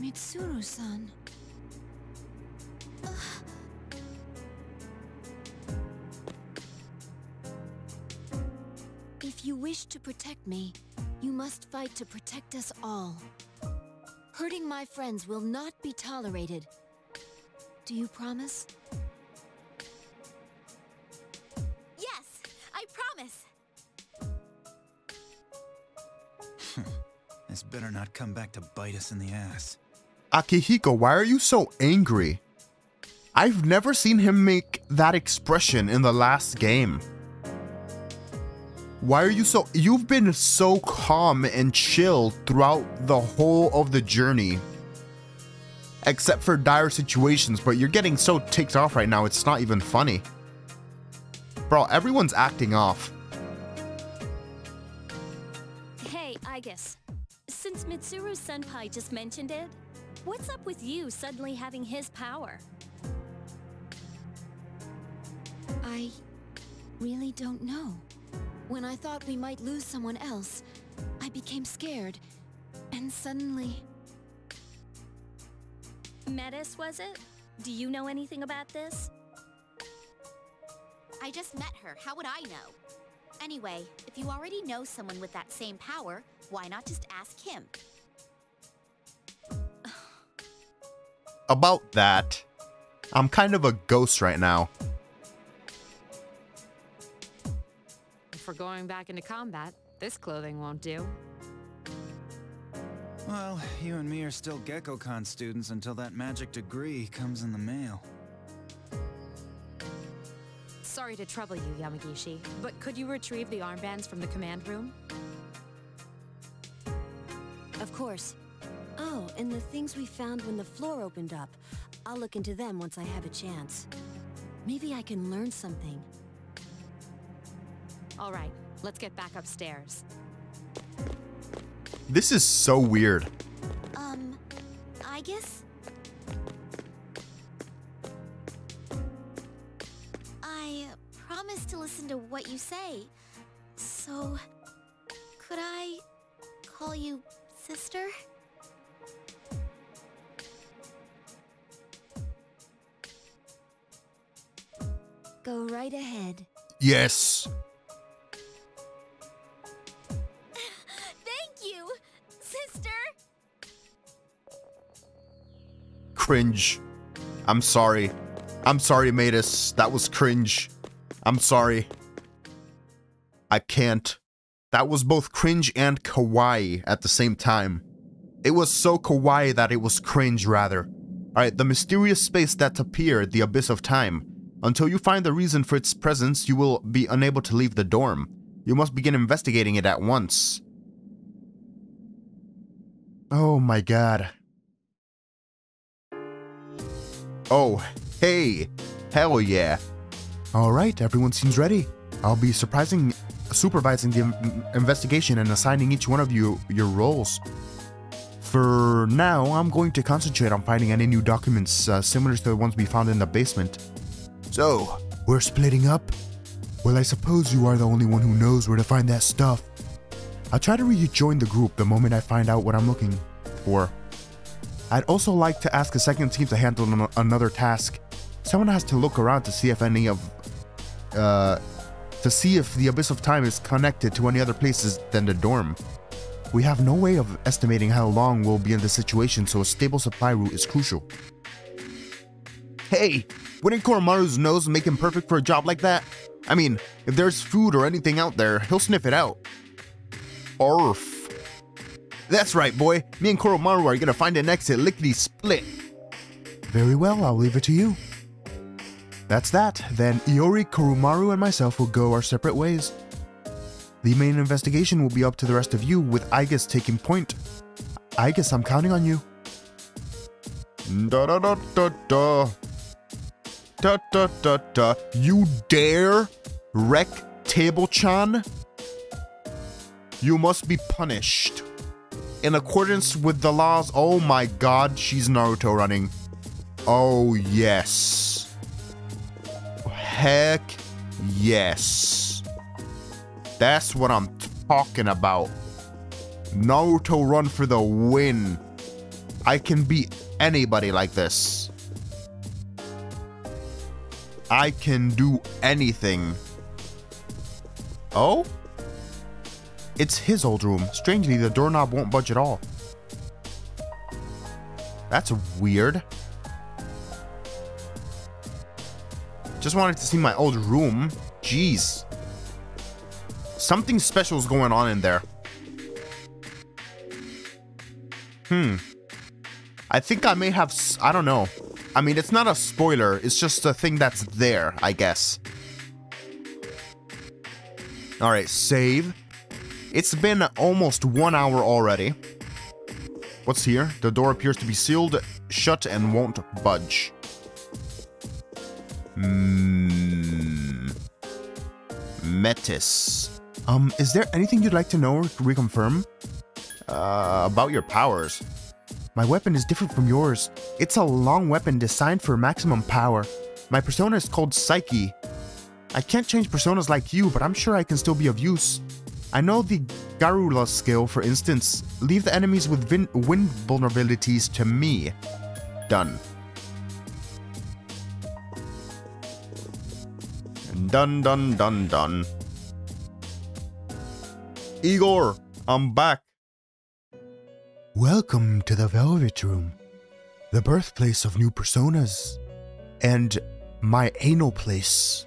Mitsuru-san. If you wish to protect me, you must fight to protect us all. Hurting my friends will not be tolerated. Do you promise? Yes, I promise! This better not come back to bite us in the ass. Akihiko, why are you so angry? I've never seen him make that expression in the last game. Why are you so... You've been so calm and chill throughout the whole of the journey. Except for dire situations, but you're getting so ticked off right now, it's not even funny. Bro, everyone's acting off. Hey, Aigis. Since Mitsuru Senpai just mentioned it, what's up with you suddenly having his power? I really don't know. When I thought we might lose someone else, I became scared, and suddenly... Metis, was it? Do you know anything about this? I just met her, how would I know? Anyway, if you already know someone with that same power, why not just ask him? About that, I'm kind of a ghost right now. For going back into combat, this clothing won't do. Well, you and me are still GeckoCon students until that magic degree comes in the mail. Sorry to trouble you, Yamagishi, but could you retrieve the armbands from the command room? Of course. Oh, and the things we found when the floor opened up. I'll look into them once I have a chance. Maybe I can learn something. All right, let's get back upstairs. This is so weird. Aigis? I promised to listen to what you say, so could I call you sister? Go right ahead. Yes. Cringe. I'm sorry. I'm sorry, Metis. That was cringe. I'm sorry. I can't. That was both cringe and kawaii at the same time. It was so kawaii that it was cringe, rather. Alright, the mysterious space that's appeared, the Abyss of Time. Until you find the reason for its presence, you will be unable to leave the dorm. You must begin investigating it at once. Oh my god. Oh, hey, Hell yeah. All right, everyone seems ready. I'll be supervising the investigation and assigning each one of you your roles. For now, I'm going to concentrate on finding any new documents similar to the ones we found in the basement. So, we're splitting up? Well, I suppose you are the only one who knows where to find that stuff. I'll try to rejoin the group the moment I find out what I'm looking for. I'd also like to ask a second team to handle another task. Someone has to look around to see if to see if the Abyss of Time is connected to any other places than the dorm. We have no way of estimating how long we'll be in this situation, so a stable supply route is crucial. Hey, wouldn't Koromaru's nose make him perfect for a job like that? I mean, if there's food or anything out there, he'll sniff it out. Arf. That's right, boy. Me and Koromaru are gonna find an exit lickety-split. Very well, I'll leave it to you. That's that. Then Iori, Koromaru, and myself will go our separate ways. The main investigation will be up to the rest of you, with Aigis taking point. Aigis, I'm counting on you. Da da da da da. Da da da da. You dare wreck Table-chan? You must be punished. In accordance with the laws. Oh my god, she's Naruto running. Oh yes. Heck yes. That's what I'm talking about. Naruto run for the win. I can beat anybody like this. I can do anything. Oh? It's his old room. Strangely, the doorknob won't budge at all. That's weird. Just wanted to see my old room. Jeez. Something special's going on in there. I think I may have... I don't know. I mean, it's not a spoiler. It's just a thing that's there, I guess. Alright, save. It's been almost 1 hour already. What's here? The door appears to be sealed, shut, and won't budge. Metis. Is there anything you'd like to know or reconfirm? About your powers. My weapon is different from yours. It's a long weapon designed for maximum power. My persona is called Psyche. I can't change personas like you, but I'm sure I can still be of use. I know the Garula skill, for instance. Leave the enemies with wind vulnerabilities to me. Done. Dun dun dun dun. Igor, I'm back. Welcome to the Velvet Room, the birthplace of new personas, and my anal place.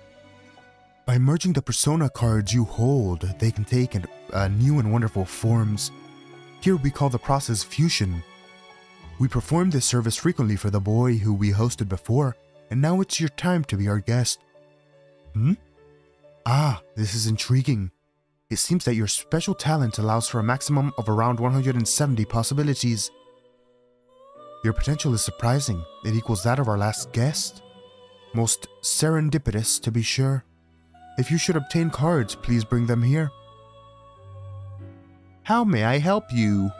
By merging the persona cards you hold, they can take new and wonderful forms. Here we call the process fusion. We perform this service frequently for the boy who we hosted before, and now it's your time to be our guest. Ah, this is intriguing. It seems that your special talent allows for a maximum of around 170 possibilities. Your potential is surprising. It equals that of our last guest. Most serendipitous, to be sure. If you should obtain cards, please bring them here. How may I help you?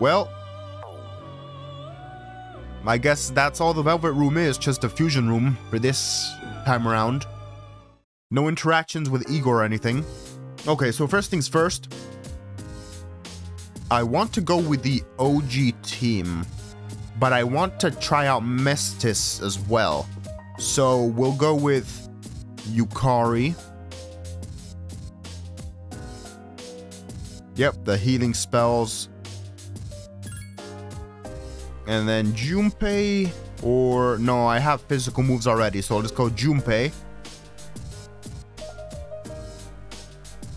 Well, I guess that's all the Velvet Room is, just a fusion room for this time around. No interactions with Igor or anything. Okay, so first things first. I want to go with the OG team, but I want to try out Metis as well. So we'll go with Yukari. Yep, the healing spells. And then Junpei, or no, I have physical moves already, so I'll just go Junpei.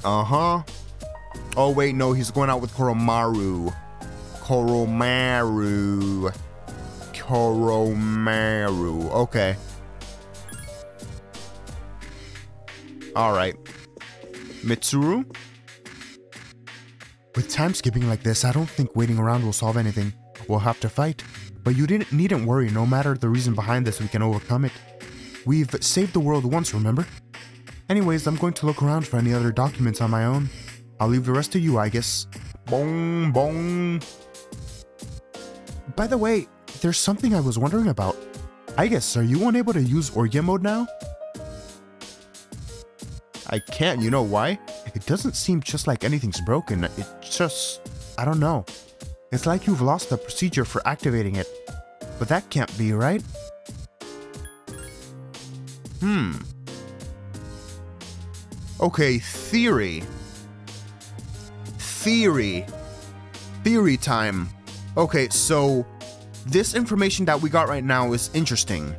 Oh wait, no, he's going out with Koromaru. Okay. Alright. Mitsuru? With time skipping like this, I don't think waiting around will solve anything. We'll have to fight. But you needn't worry, no matter the reason behind this, we can overcome it. We've saved the world once, remember? Anyways, I'm going to look around for any other documents on my own. I'll leave the rest to you, Aigis. Bong, bong. By the way, there's something I was wondering about. Aigis, are you unable to use Orgia Mode now? I can't, you know why? It doesn't seem just like anything's broken, it just... I don't know. It's like you've lost the procedure for activating it. But that can't be, right? Okay, theory. Theory time. Okay, so this information that we got right now is interesting.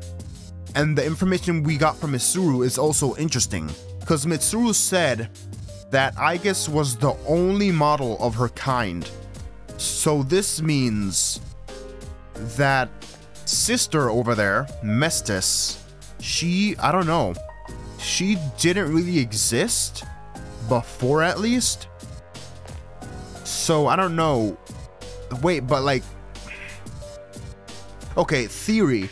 And the information we got from Mitsuru is also interesting. Because Mitsuru said that Aigis was the only model of her kind. So this means that sister over there, Metis, she, I don't know, she didn't really exist before, at least. So I don't know. Wait, but like, okay, theory.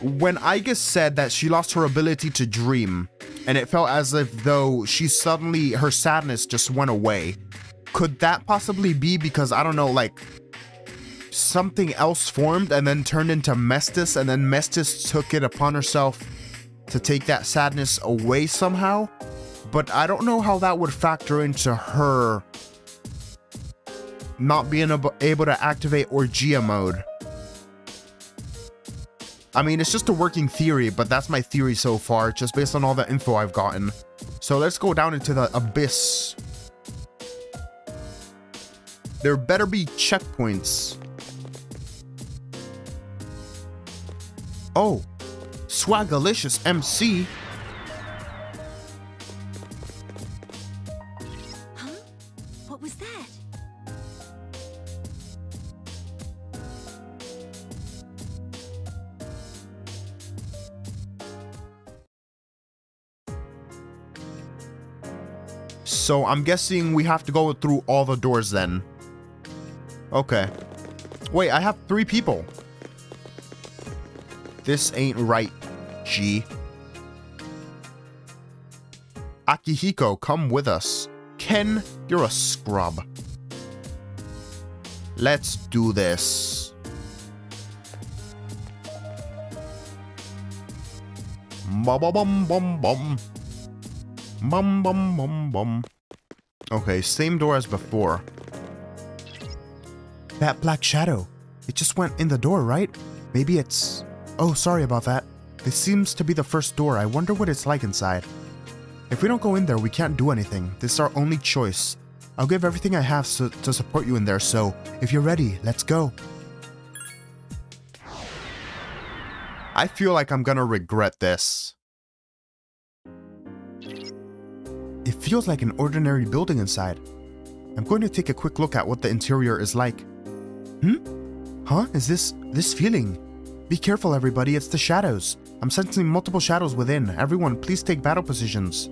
When Aigis said that she lost her ability to dream and it felt as if though she suddenly, her sadness just went away. Could that possibly be because, I don't know, like, something else formed and then turned into Metis, and then Metis took it upon herself to take that sadness away somehow? But I don't know how that would factor into her not being able to activate Orgia Mode. I mean, it's just a working theory, but that's my theory so far, just based on all the info I've gotten. So let's go down into the Abyss. There better be checkpoints. Oh, Swagalicious MC. Huh? What was that? So I'm guessing we have to go through all the doors then. Okay. Wait, I have 3 people. This ain't right, G. Akihiko, come with us. Ken, you're a scrub. Let's do this. Bum bum bum bum. Bum bum bum bum. Okay, same door as before. That black shadow. It just went in the door, right? Maybe it's... Oh, sorry about that. This seems to be the first door. I wonder what it's like inside. If we don't go in there, we can't do anything. This is our only choice. I'll give everything I have to support you in there, so if you're ready, let's go. I feel like I'm gonna regret this. It feels like an ordinary building inside. I'm going to take a quick look at what the interior is like. Huh? Is this feeling? Be careful, everybody. It's the shadows. I'm sensing multiple shadows within. Everyone, please take battle positions.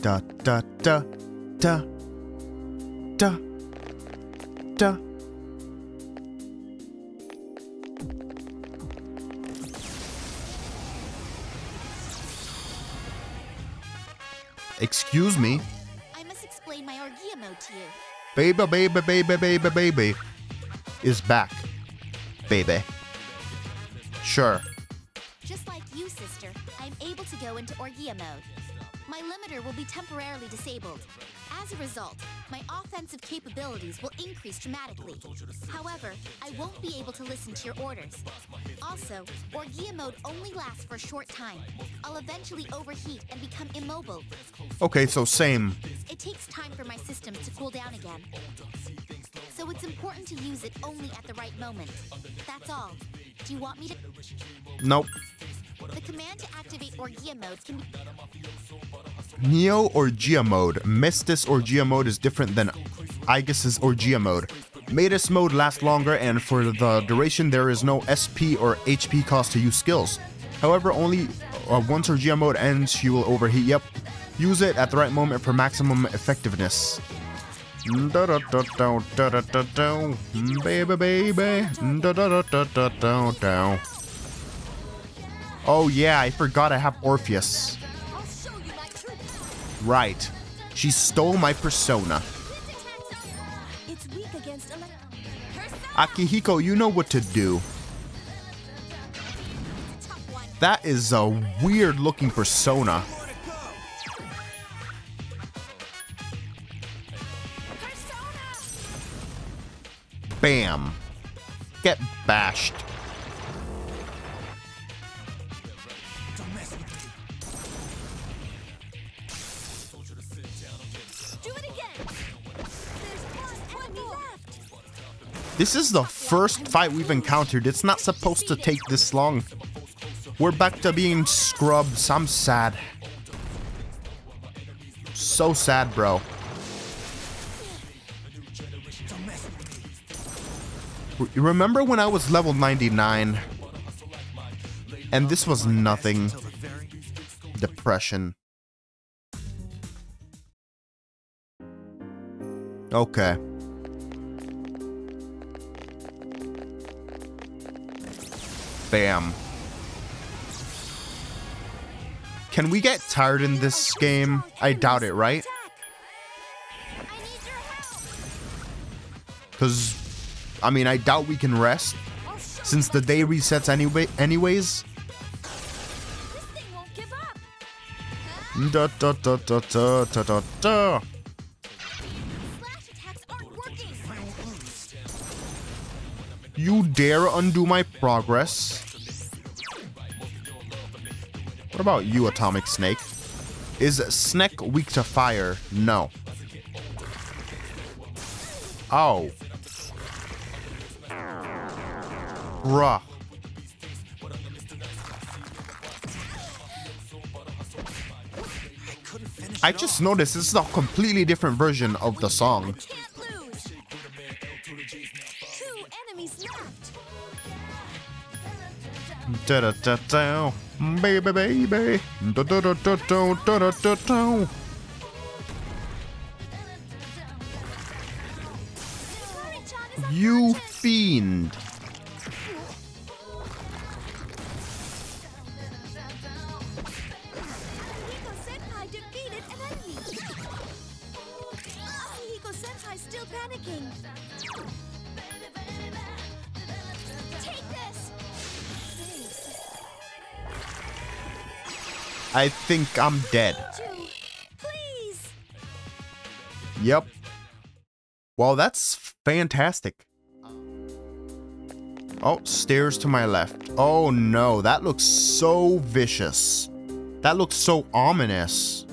Da da da da da da. Excuse me. I must explain my Orgia Mode to you. Baby, baby, baby, baby, baby is back, baby. Sure. Just like you, sister, I'm able to go into Orgia Mode. My limiter will be temporarily disabled. As a result, my offensive capabilities will increase dramatically. However, I won't be able to listen to your orders. Also, Orgia Mode only lasts for a short time. I'll eventually overheat and become immobile. Okay, so same. It takes time for my systems to cool down again. So it's important to use it only at the right moment. That's all. Do you want me to... Nope. The command to activate Orgia Mode can be... Neo Orgia Mode. Metis Orgia Mode is different than Aigis' Orgia Mode. Metis Mode lasts longer, and for the duration, there is no SP or HP cost to use skills. However, only once Orgia mode ends, she will overheat. Yep. Use it at the right moment for maximum effectiveness. Baby, baby. Oh yeah, I forgot I have Orpheus. Right. She stole my persona. Akihiko, you know what to do. That is a weird looking persona. Bam. Get bashed. This is the first fight we've encountered. It's not supposed to take this long. We're back to being scrubs. I'm sad. So sad, bro. Remember when I was level 99? And this was nothing. Depression. Okay. Bam. Can we get tired in this game? I doubt it, right? Because, I mean, I doubt we can rest since the day resets anyways. You dare undo my progress? What about you, Atomic Snake? Is Snake weak to fire? No. Ow. Bruh. I just noticed this is a completely different version of the song. Da da da da. Baby, baby. You fiend. I think I'm dead. Please. Yep. Well, that's fantastic. Oh, stairs to my left. Oh no, that looks so vicious. That looks so ominous.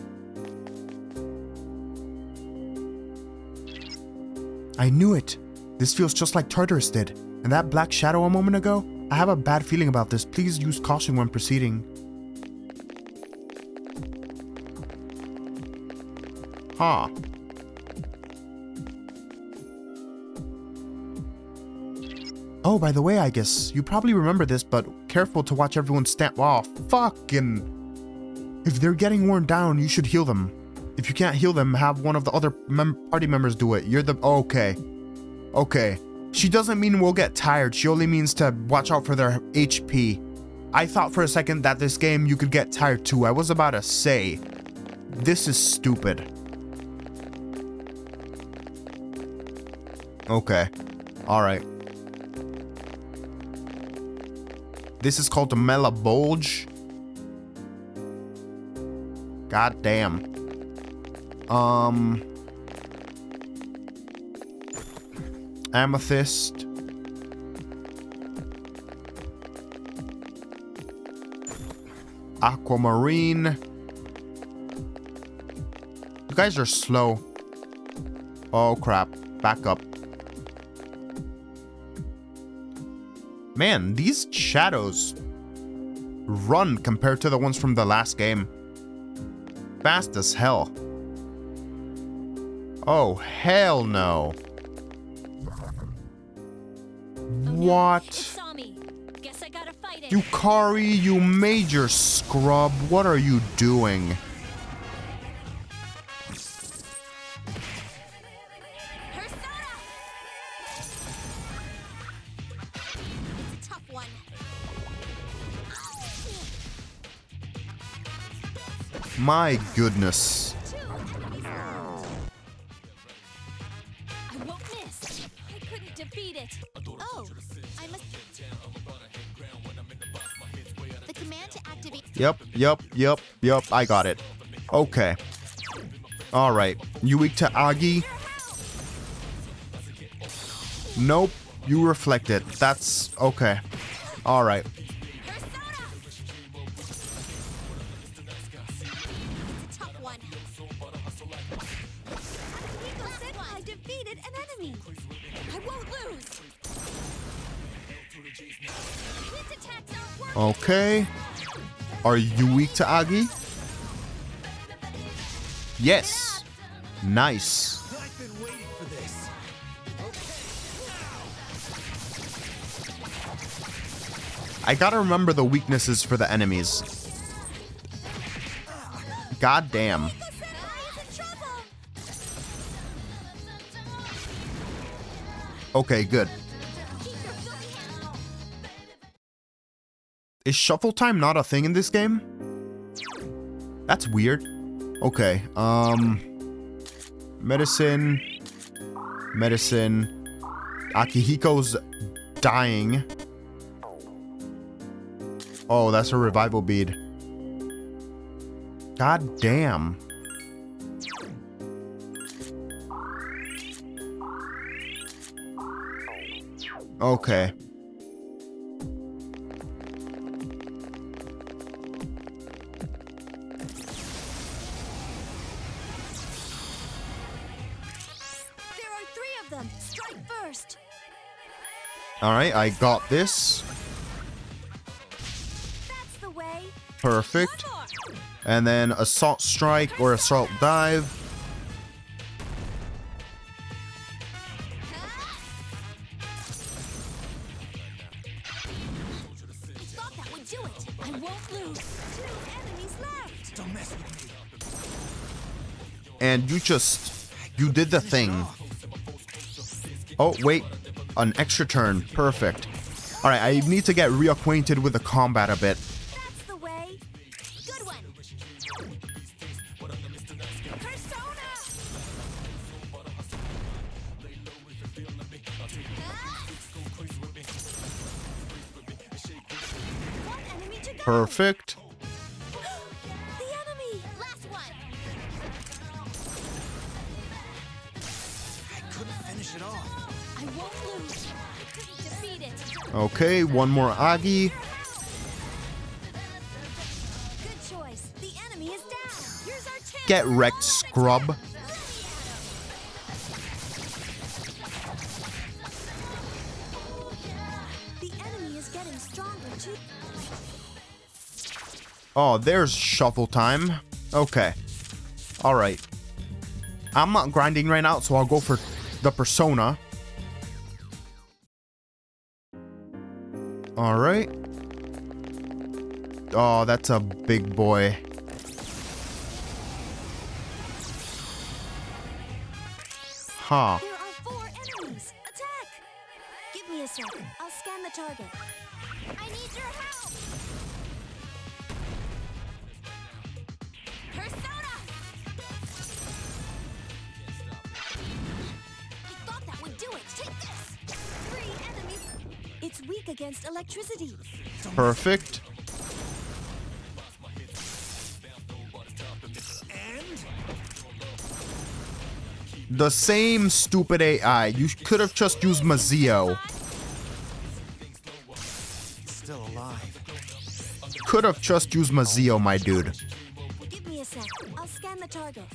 I knew it. This feels just like Tartarus did. And that black shadow a moment ago? I have a bad feeling about this. Please use caution when proceeding. Huh. Oh, by the way, I guess you probably remember this, but careful to watch everyone stand. Wow, fucking. If they're getting worn down, you should heal them. If you can't heal them, have one of the other party members do it. You're the... Okay. Okay. She doesn't mean we'll get tired. She only means to watch out for their HP. I thought for a second that this game you could get tired too. I was about to say, this is stupid. Okay. Alright. This is called the Mela Bulge. God damn. Amethyst. Aquamarine. You guys are slow. Oh crap. Back up. Man, these shadows run compared to the ones from the last game. Fast as hell. Oh, hell no. What? Guess I gotta fight it. Yukari, you major scrub, what are you doing? My goodness. I won't miss. I couldn't defeat it. Oh, I must. The command to activate. Yep. I got it. Okay. All right. You weak to Agi? Nope. You reflect it. That's okay. All right. Okay. Are you weak to Agi? Yes. Nice. I gotta remember the weaknesses for the enemies. God damn. Okay, good. Is shuffle time not a thing in this game? That's weird. Okay, Medicine. Akihiko's dying. Oh, that's a revival bead. God damn. Okay. Alright, I got this. That's the way. Perfect. And then assault strike or assault dive. I thought that would do it. I won't lose. 2 enemies left. Don't mess with me. And you did the thing. Oh, wait. An extra turn. Perfect. Alright, I need to get reacquainted with the combat a bit. That's the way. Good one. Persona. Perfect. Okay, one more Agi. Good choice. The enemy is down. Here's our chance. Get wrecked, scrub. The enemy is getting stronger too. Oh, there's shuffle time. Okay. All right. I'm not grinding right now, so I'll go for the persona. All right. Oh, that's a big boy. Huh. There are 4 enemies. Attack! Give me a second. I'll scan the target. I need your help. Persona! I thought that would do it. Take this. 3 enemies. It's weak against electricity. Perfect. And? The same stupid AI. You could have just used Mazio. Still alive. Could have just used Mazio, my dude. Give me a sec. I'll scan the target.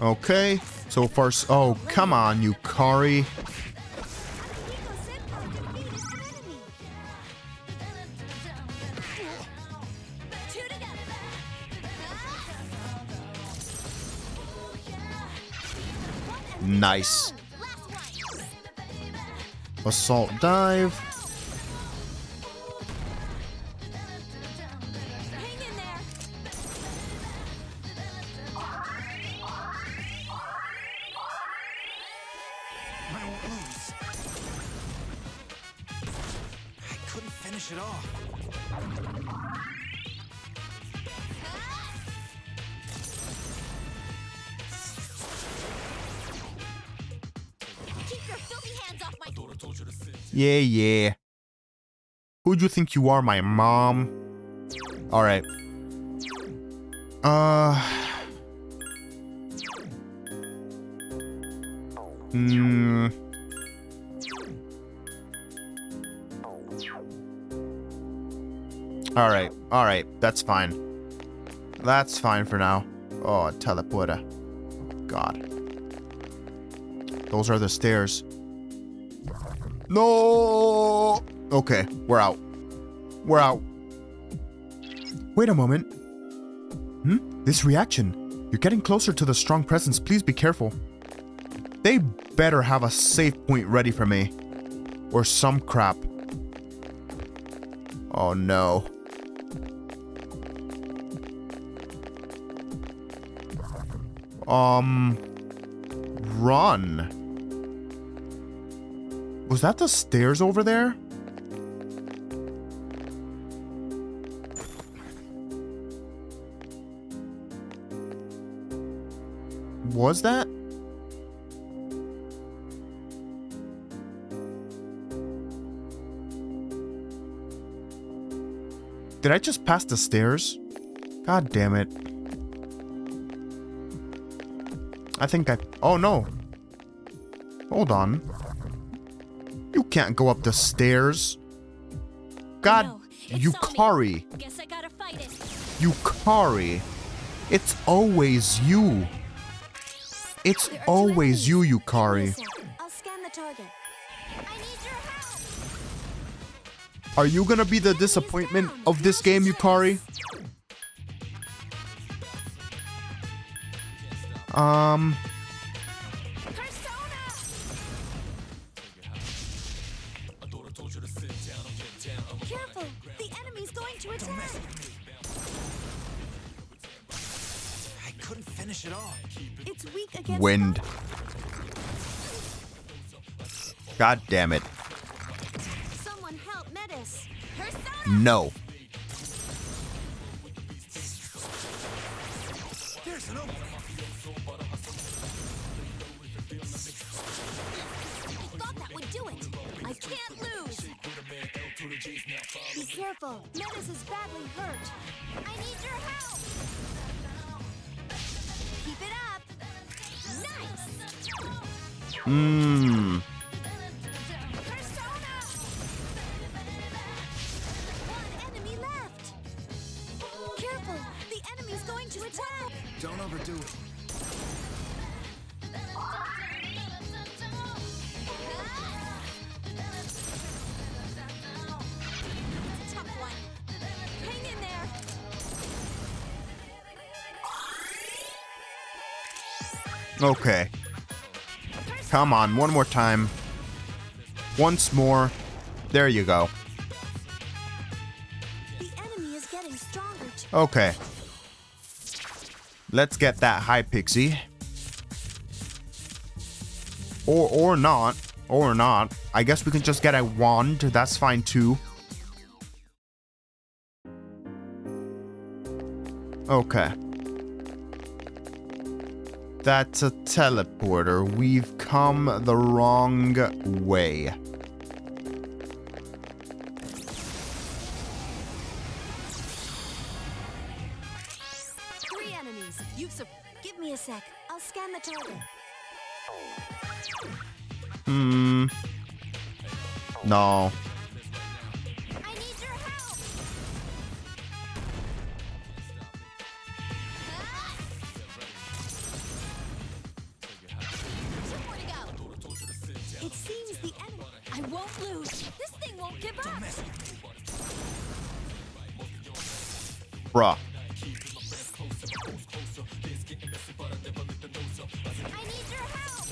Okay, so first, oh, come on, Yukari. Nice. Assault dive. Yeah, yeah. Who do you think you are, my mom? Alright. Alright, alright. That's fine. That's fine for now. Oh, teleporter. God. Those are the stairs. No! Okay, we're out. We're out. Wait a moment. This reaction. You're getting closer to the strong presence. Please be careful. They better have a safe point ready for me. Or some crap. Oh no. Run. Was that the stairs over there? Was that? Did I just pass the stairs? God damn it. I think I... Oh no. Hold on. You can't go up the stairs. God, no, Yukari. Guess I gotta fight it. Yukari. It's always you. It's always you, Yukari. Listen, I'll scan the target. I need your help. Are you gonna be the disappointment of this game, Yukari? Wind. God damn it. Someone help Metis. No. There's an opening. I thought that would do it. I can't lose. Be careful. Metis is badly hurt. I need your help. Keep it up. Mmm. One enemy left. Careful, the enemy's going to attack. Don't overdo it. Top one. Hang in there. Okay. Come on, one more time. Once more. There you go. The enemy is getting stronger too. Okay. Let's get that high pixie. Or not. Or not. I guess we can just get a wand. That's fine too. Okay. That's a teleporter. We've come the wrong way. Three enemies. Give me a sec. I'll scan the target. No. Bruh. I need your help.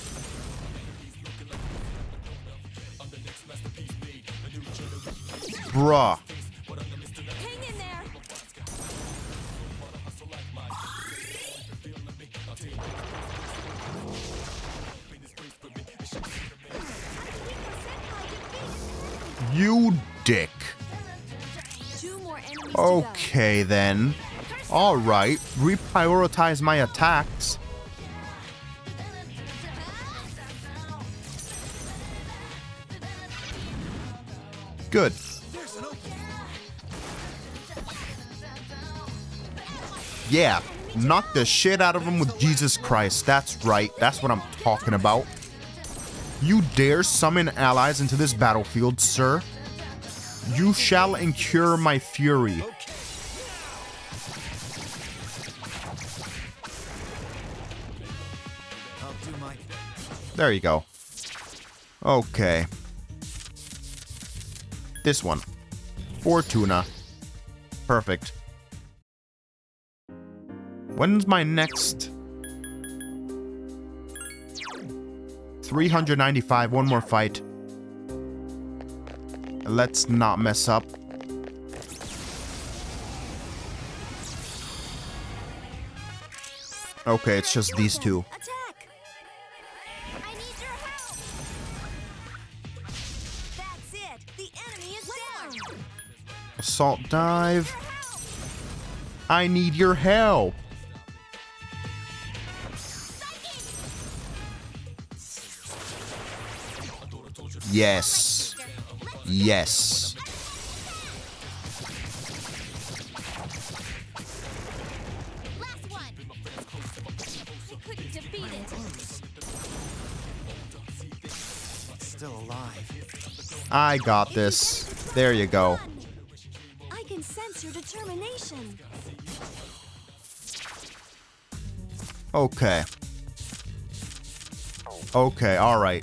Bruh. Hang in there. You dick. Okay then. Alright, reprioritize my attacks. Good. Yeah, knock the shit out of him with Jesus Christ. That's right, that's what I'm talking about. You dare summon allies into this battlefield, sir? You shall incur my fury. There you go. Okay. This one. Fortuna. Perfect. When's my next... 395, one more fight. Let's not mess up. Okay, it's just these two. Attack. I need your help. That's it. The enemy is down. Assault dive. I need your help. Yes. Yes. Last one. I couldn't defeat it. Still alive. I got this. There you go. I can sense your determination. Okay. Okay, all right.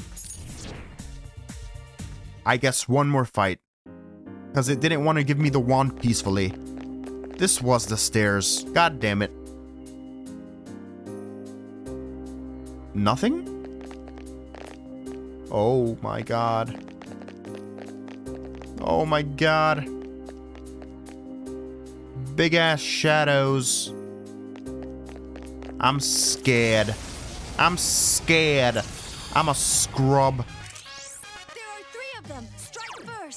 I guess one more fight, because it didn't want to give me the wand peacefully. This was the stairs. God damn it. Nothing? Oh my god. Oh my god. Big ass shadows. I'm scared. I'm scared. I'm a scrub.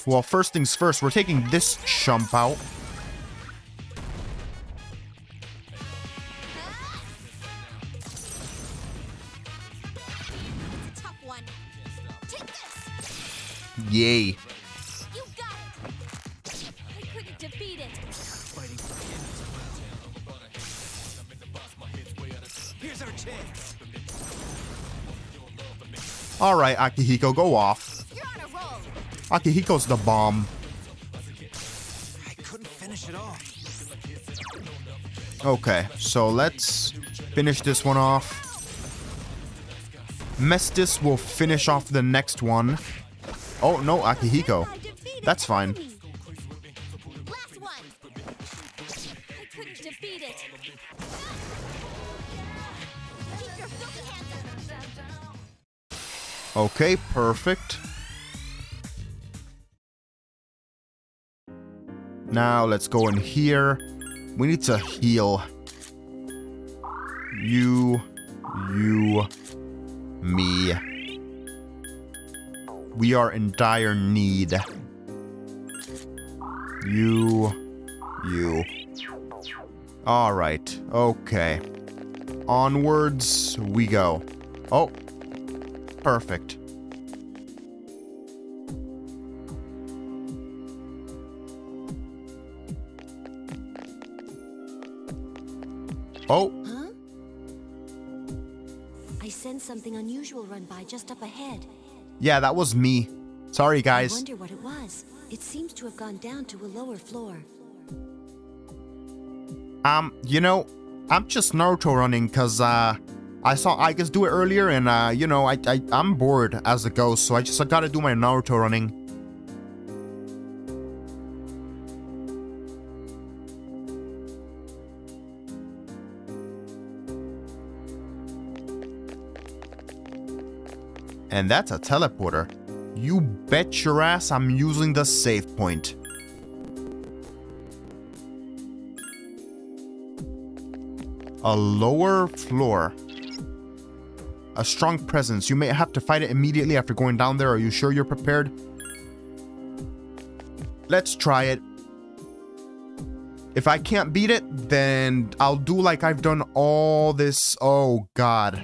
Well, first things first, we're taking this chump out. It's a tough one. Take this. Yay. You got it. I couldn't defeat it. Fighting for kids. Here's our chance. All right, Akihiko, go off. Akihiko's the bomb. I couldn't finish it off. Okay, so let's finish this one off. Mestis will finish off the next one. Oh no, Akihiko. That's fine. Last one. I couldn't defeat it. Keep your filthy hands up. Okay, perfect. Now, let's go in here. We need to heal. You, me. We are in dire need. You. All right, okay. Onwards we go. Oh, perfect. Oh. Huh? I sense something unusual run by just up ahead. Yeah, that was me. Sorry, guys. I wonder what it was. It seems to have gone down to a lower floor. You know, I'm just Naruto running cuz I saw Aigis do it earlier and you know, I'm bored as a ghost, so I got to do my Naruto running. And that's a teleporter. You bet your ass I'm using the save point. a lower floor. A strong presence. You may have to fight it immediately after going down there. Are you sure you're prepared? Let's try it. If I can't beat it, then I'll do like I've done all this. Oh, God.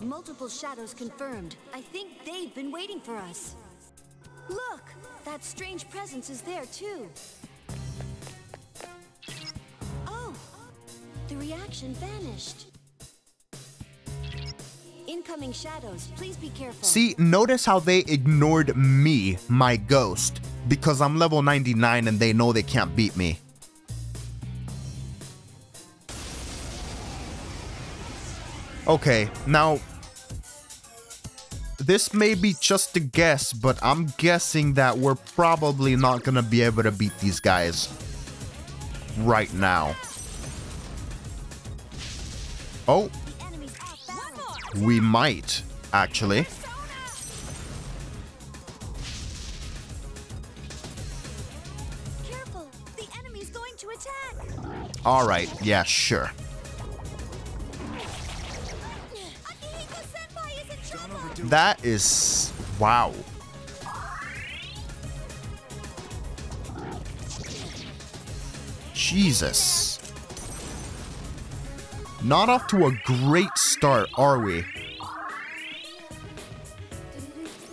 Multiple shadows confirmed. I think they've been waiting for us. Look, that strange presence is there, too. Oh, the reaction vanished. Incoming shadows, please be careful. See, notice how they ignored me, my ghost, because I'm level 99 and they know they can't beat me. Okay, now, this may be just a guess, but I'm guessing that we're probably not gonna be able to beat these guys right now. Oh. We might, actually. Careful, the enemy's going to attack. All right, yeah, sure. Akihiko-senpai is in trouble. That is wow. Jesus. Not off to a great start, are we?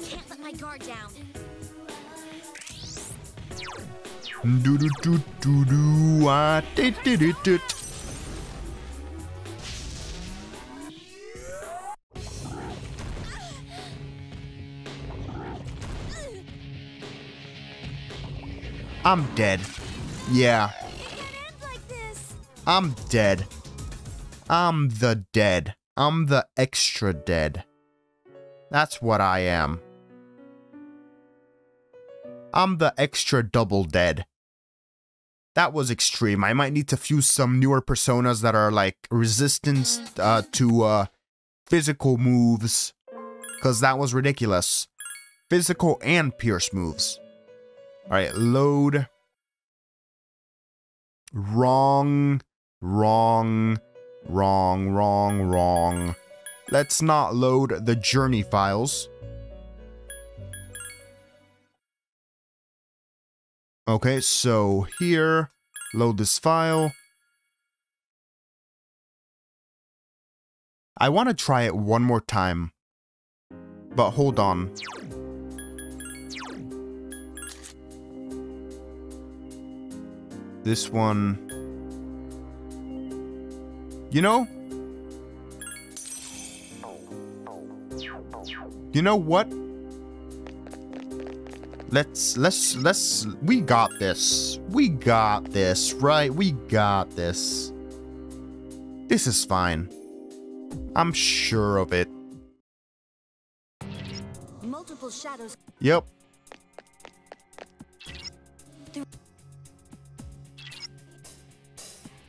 Can't let my guard down. I'm dead. Yeah. I'm dead. I'm the dead. I'm the extra dead. That's what I am. I'm the extra double dead. That was extreme. I might need to fuse some newer personas that are like resistance to physical moves. Because that was ridiculous. Physical and pierce moves. Alright, load. Wrong. Wrong. Wrong, wrong, wrong. Let's not load the journey files. Okay, so here, load this file. I want to try it one more time, but hold on. This one. You know what? We got this. We got this, right? We got this. This is fine. I'm sure of it. Multiple shadows. Yep.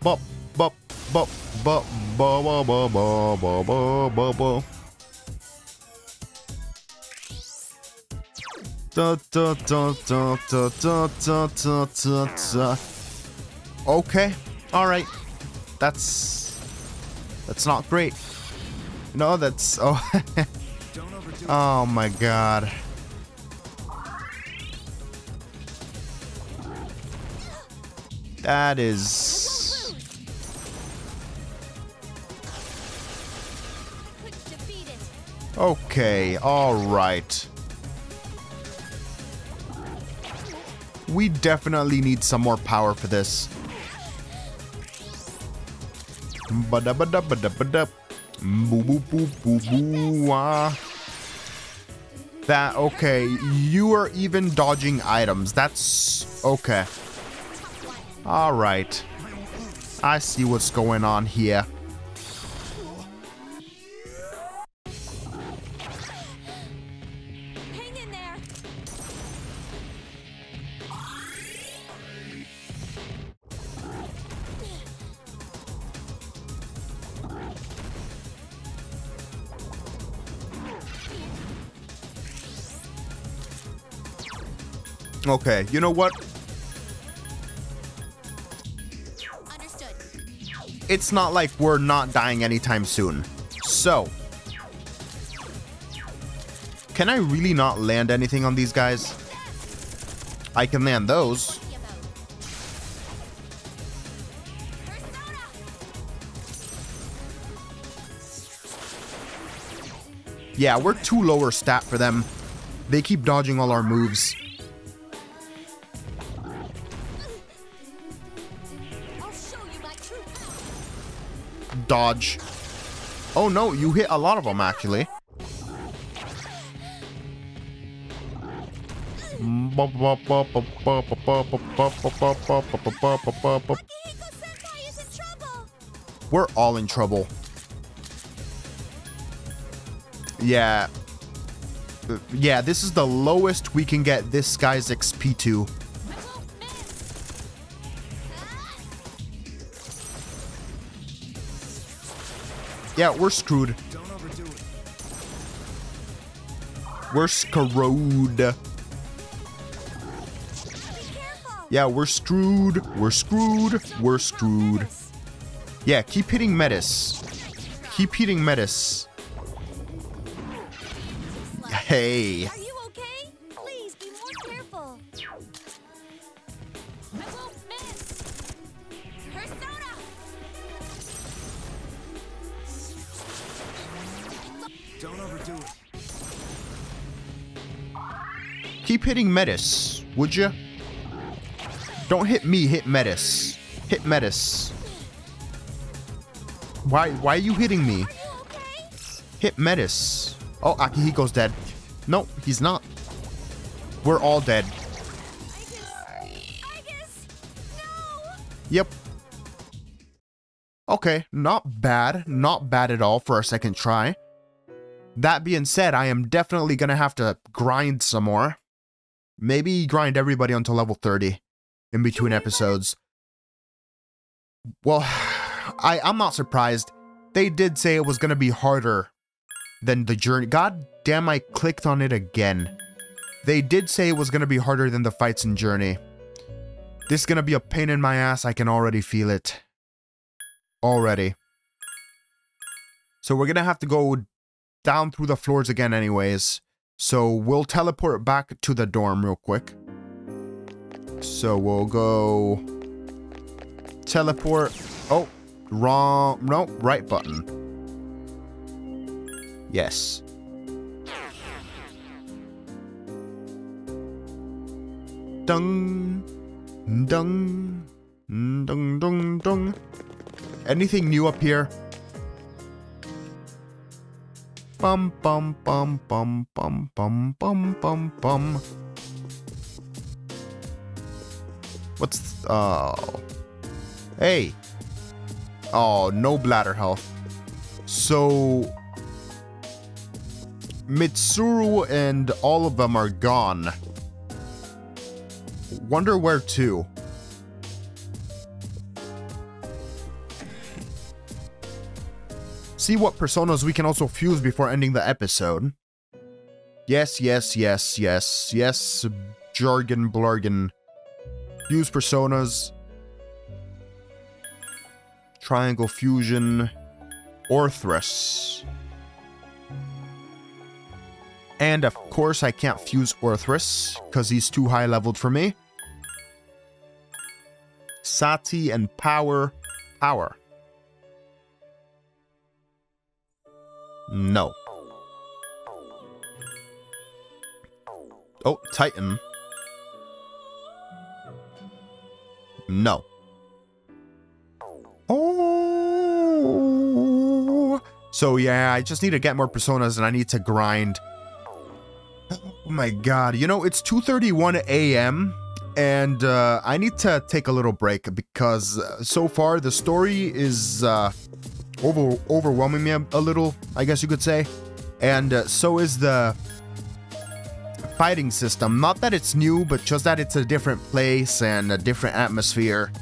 Bop, bop, bop. Ba ba ba ba ba ba ba ba. Da da da da da da da da da da. Okay, all right. That's not great. No, that's oh. Oh my God. That is. Okay, alright. We definitely need some more power for this. Bada bada bada bada. Boo boo boo boo boo. That, okay. You are even dodging items. That's okay. Alright. I see what's going on here. Okay, you know what? Understood. it's not like we're not dying anytime soon. So, can I really not land anything on these guys? I can land those. Yeah, we're too lower stat for them. They keep dodging all our moves. Dodge. Oh no, you hit a lot of them actually. We're all in trouble. Yeah. Yeah, this is the lowest we can get this guy's XP to. Yeah, we're screwed. Don't overdo it. We're screwed. Yeah, we're screwed. We're screwed. We're screwed. Yeah, keep hitting Metis. Keep hitting Metis. Hey. Are you okay? Please be more careful. Don't overdo it. Keep hitting Metis, would you? Don't hit me, hit Metis. Hit Metis. Why are you hitting me? Are you okay? Hit Metis. Oh, Akihiko's dead. No, he's not. We're all dead. Aigis. No. Yep. Okay, not bad. Not bad at all for our second try. That being said, I am definitely gonna have to grind some more. Maybe grind everybody until level 30 in between episodes. Well, I'm not surprised. They did say it was gonna be harder than The Journey. God damn, I clicked on it again. They did say it was gonna be harder than the fights in Journey. This is gonna be a pain in my ass. I can already feel it. Already. So we're gonna have to go down through the floors again anyways. So we'll teleport back to the dorm real quick. So we'll go... teleport... oh, wrong... no, right button. Yes. Dung, dung, dung, dung, dung. Anything new up here? Bum, bum, bum, bum, bum, bum, bum, bum, bum. What's... oh. Hey. Oh, no bladder health. So... Mitsuru and all of them are gone. Wonder where to. See what personas we can also fuse before ending the episode. Yes, yes, yes, yes, yes. Jargon, blargon. Fuse personas. Triangle fusion. Orthrus. And of course I can't fuse Orthrus, because he's too high leveled for me. Sati and Power. Power. No. Oh, Titan. No. Oh. So yeah, I just need to get more personas and I need to grind. Oh my god, you know, it's 2:31 a.m. and I need to take a little break because so far the story is overwhelming me a little, I guess you could say. And so is the fighting system. Not that it's new, but just that it's a different place and a different atmosphere.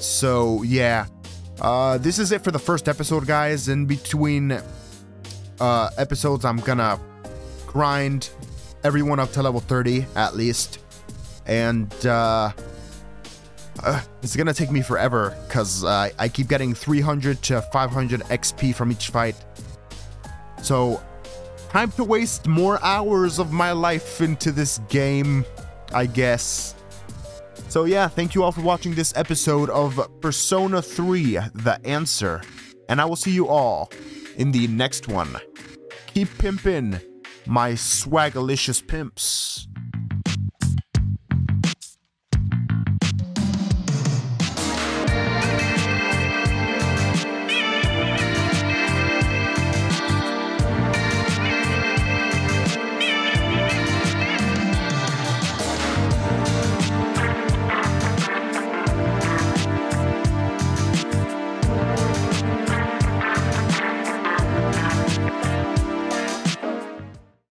So yeah, this is it for the first episode, guys. In between episodes, I'm gonna grind everyone up to level 30 at least, and it's gonna take me forever because I keep getting 300 to 500 XP from each fight. So time to waste more hours of my life into this game, I guess. So yeah, thank you all for watching this episode of Persona 3, The Answer, and I will see you all in the next one. Keep pimpin', my swagalicious pimps.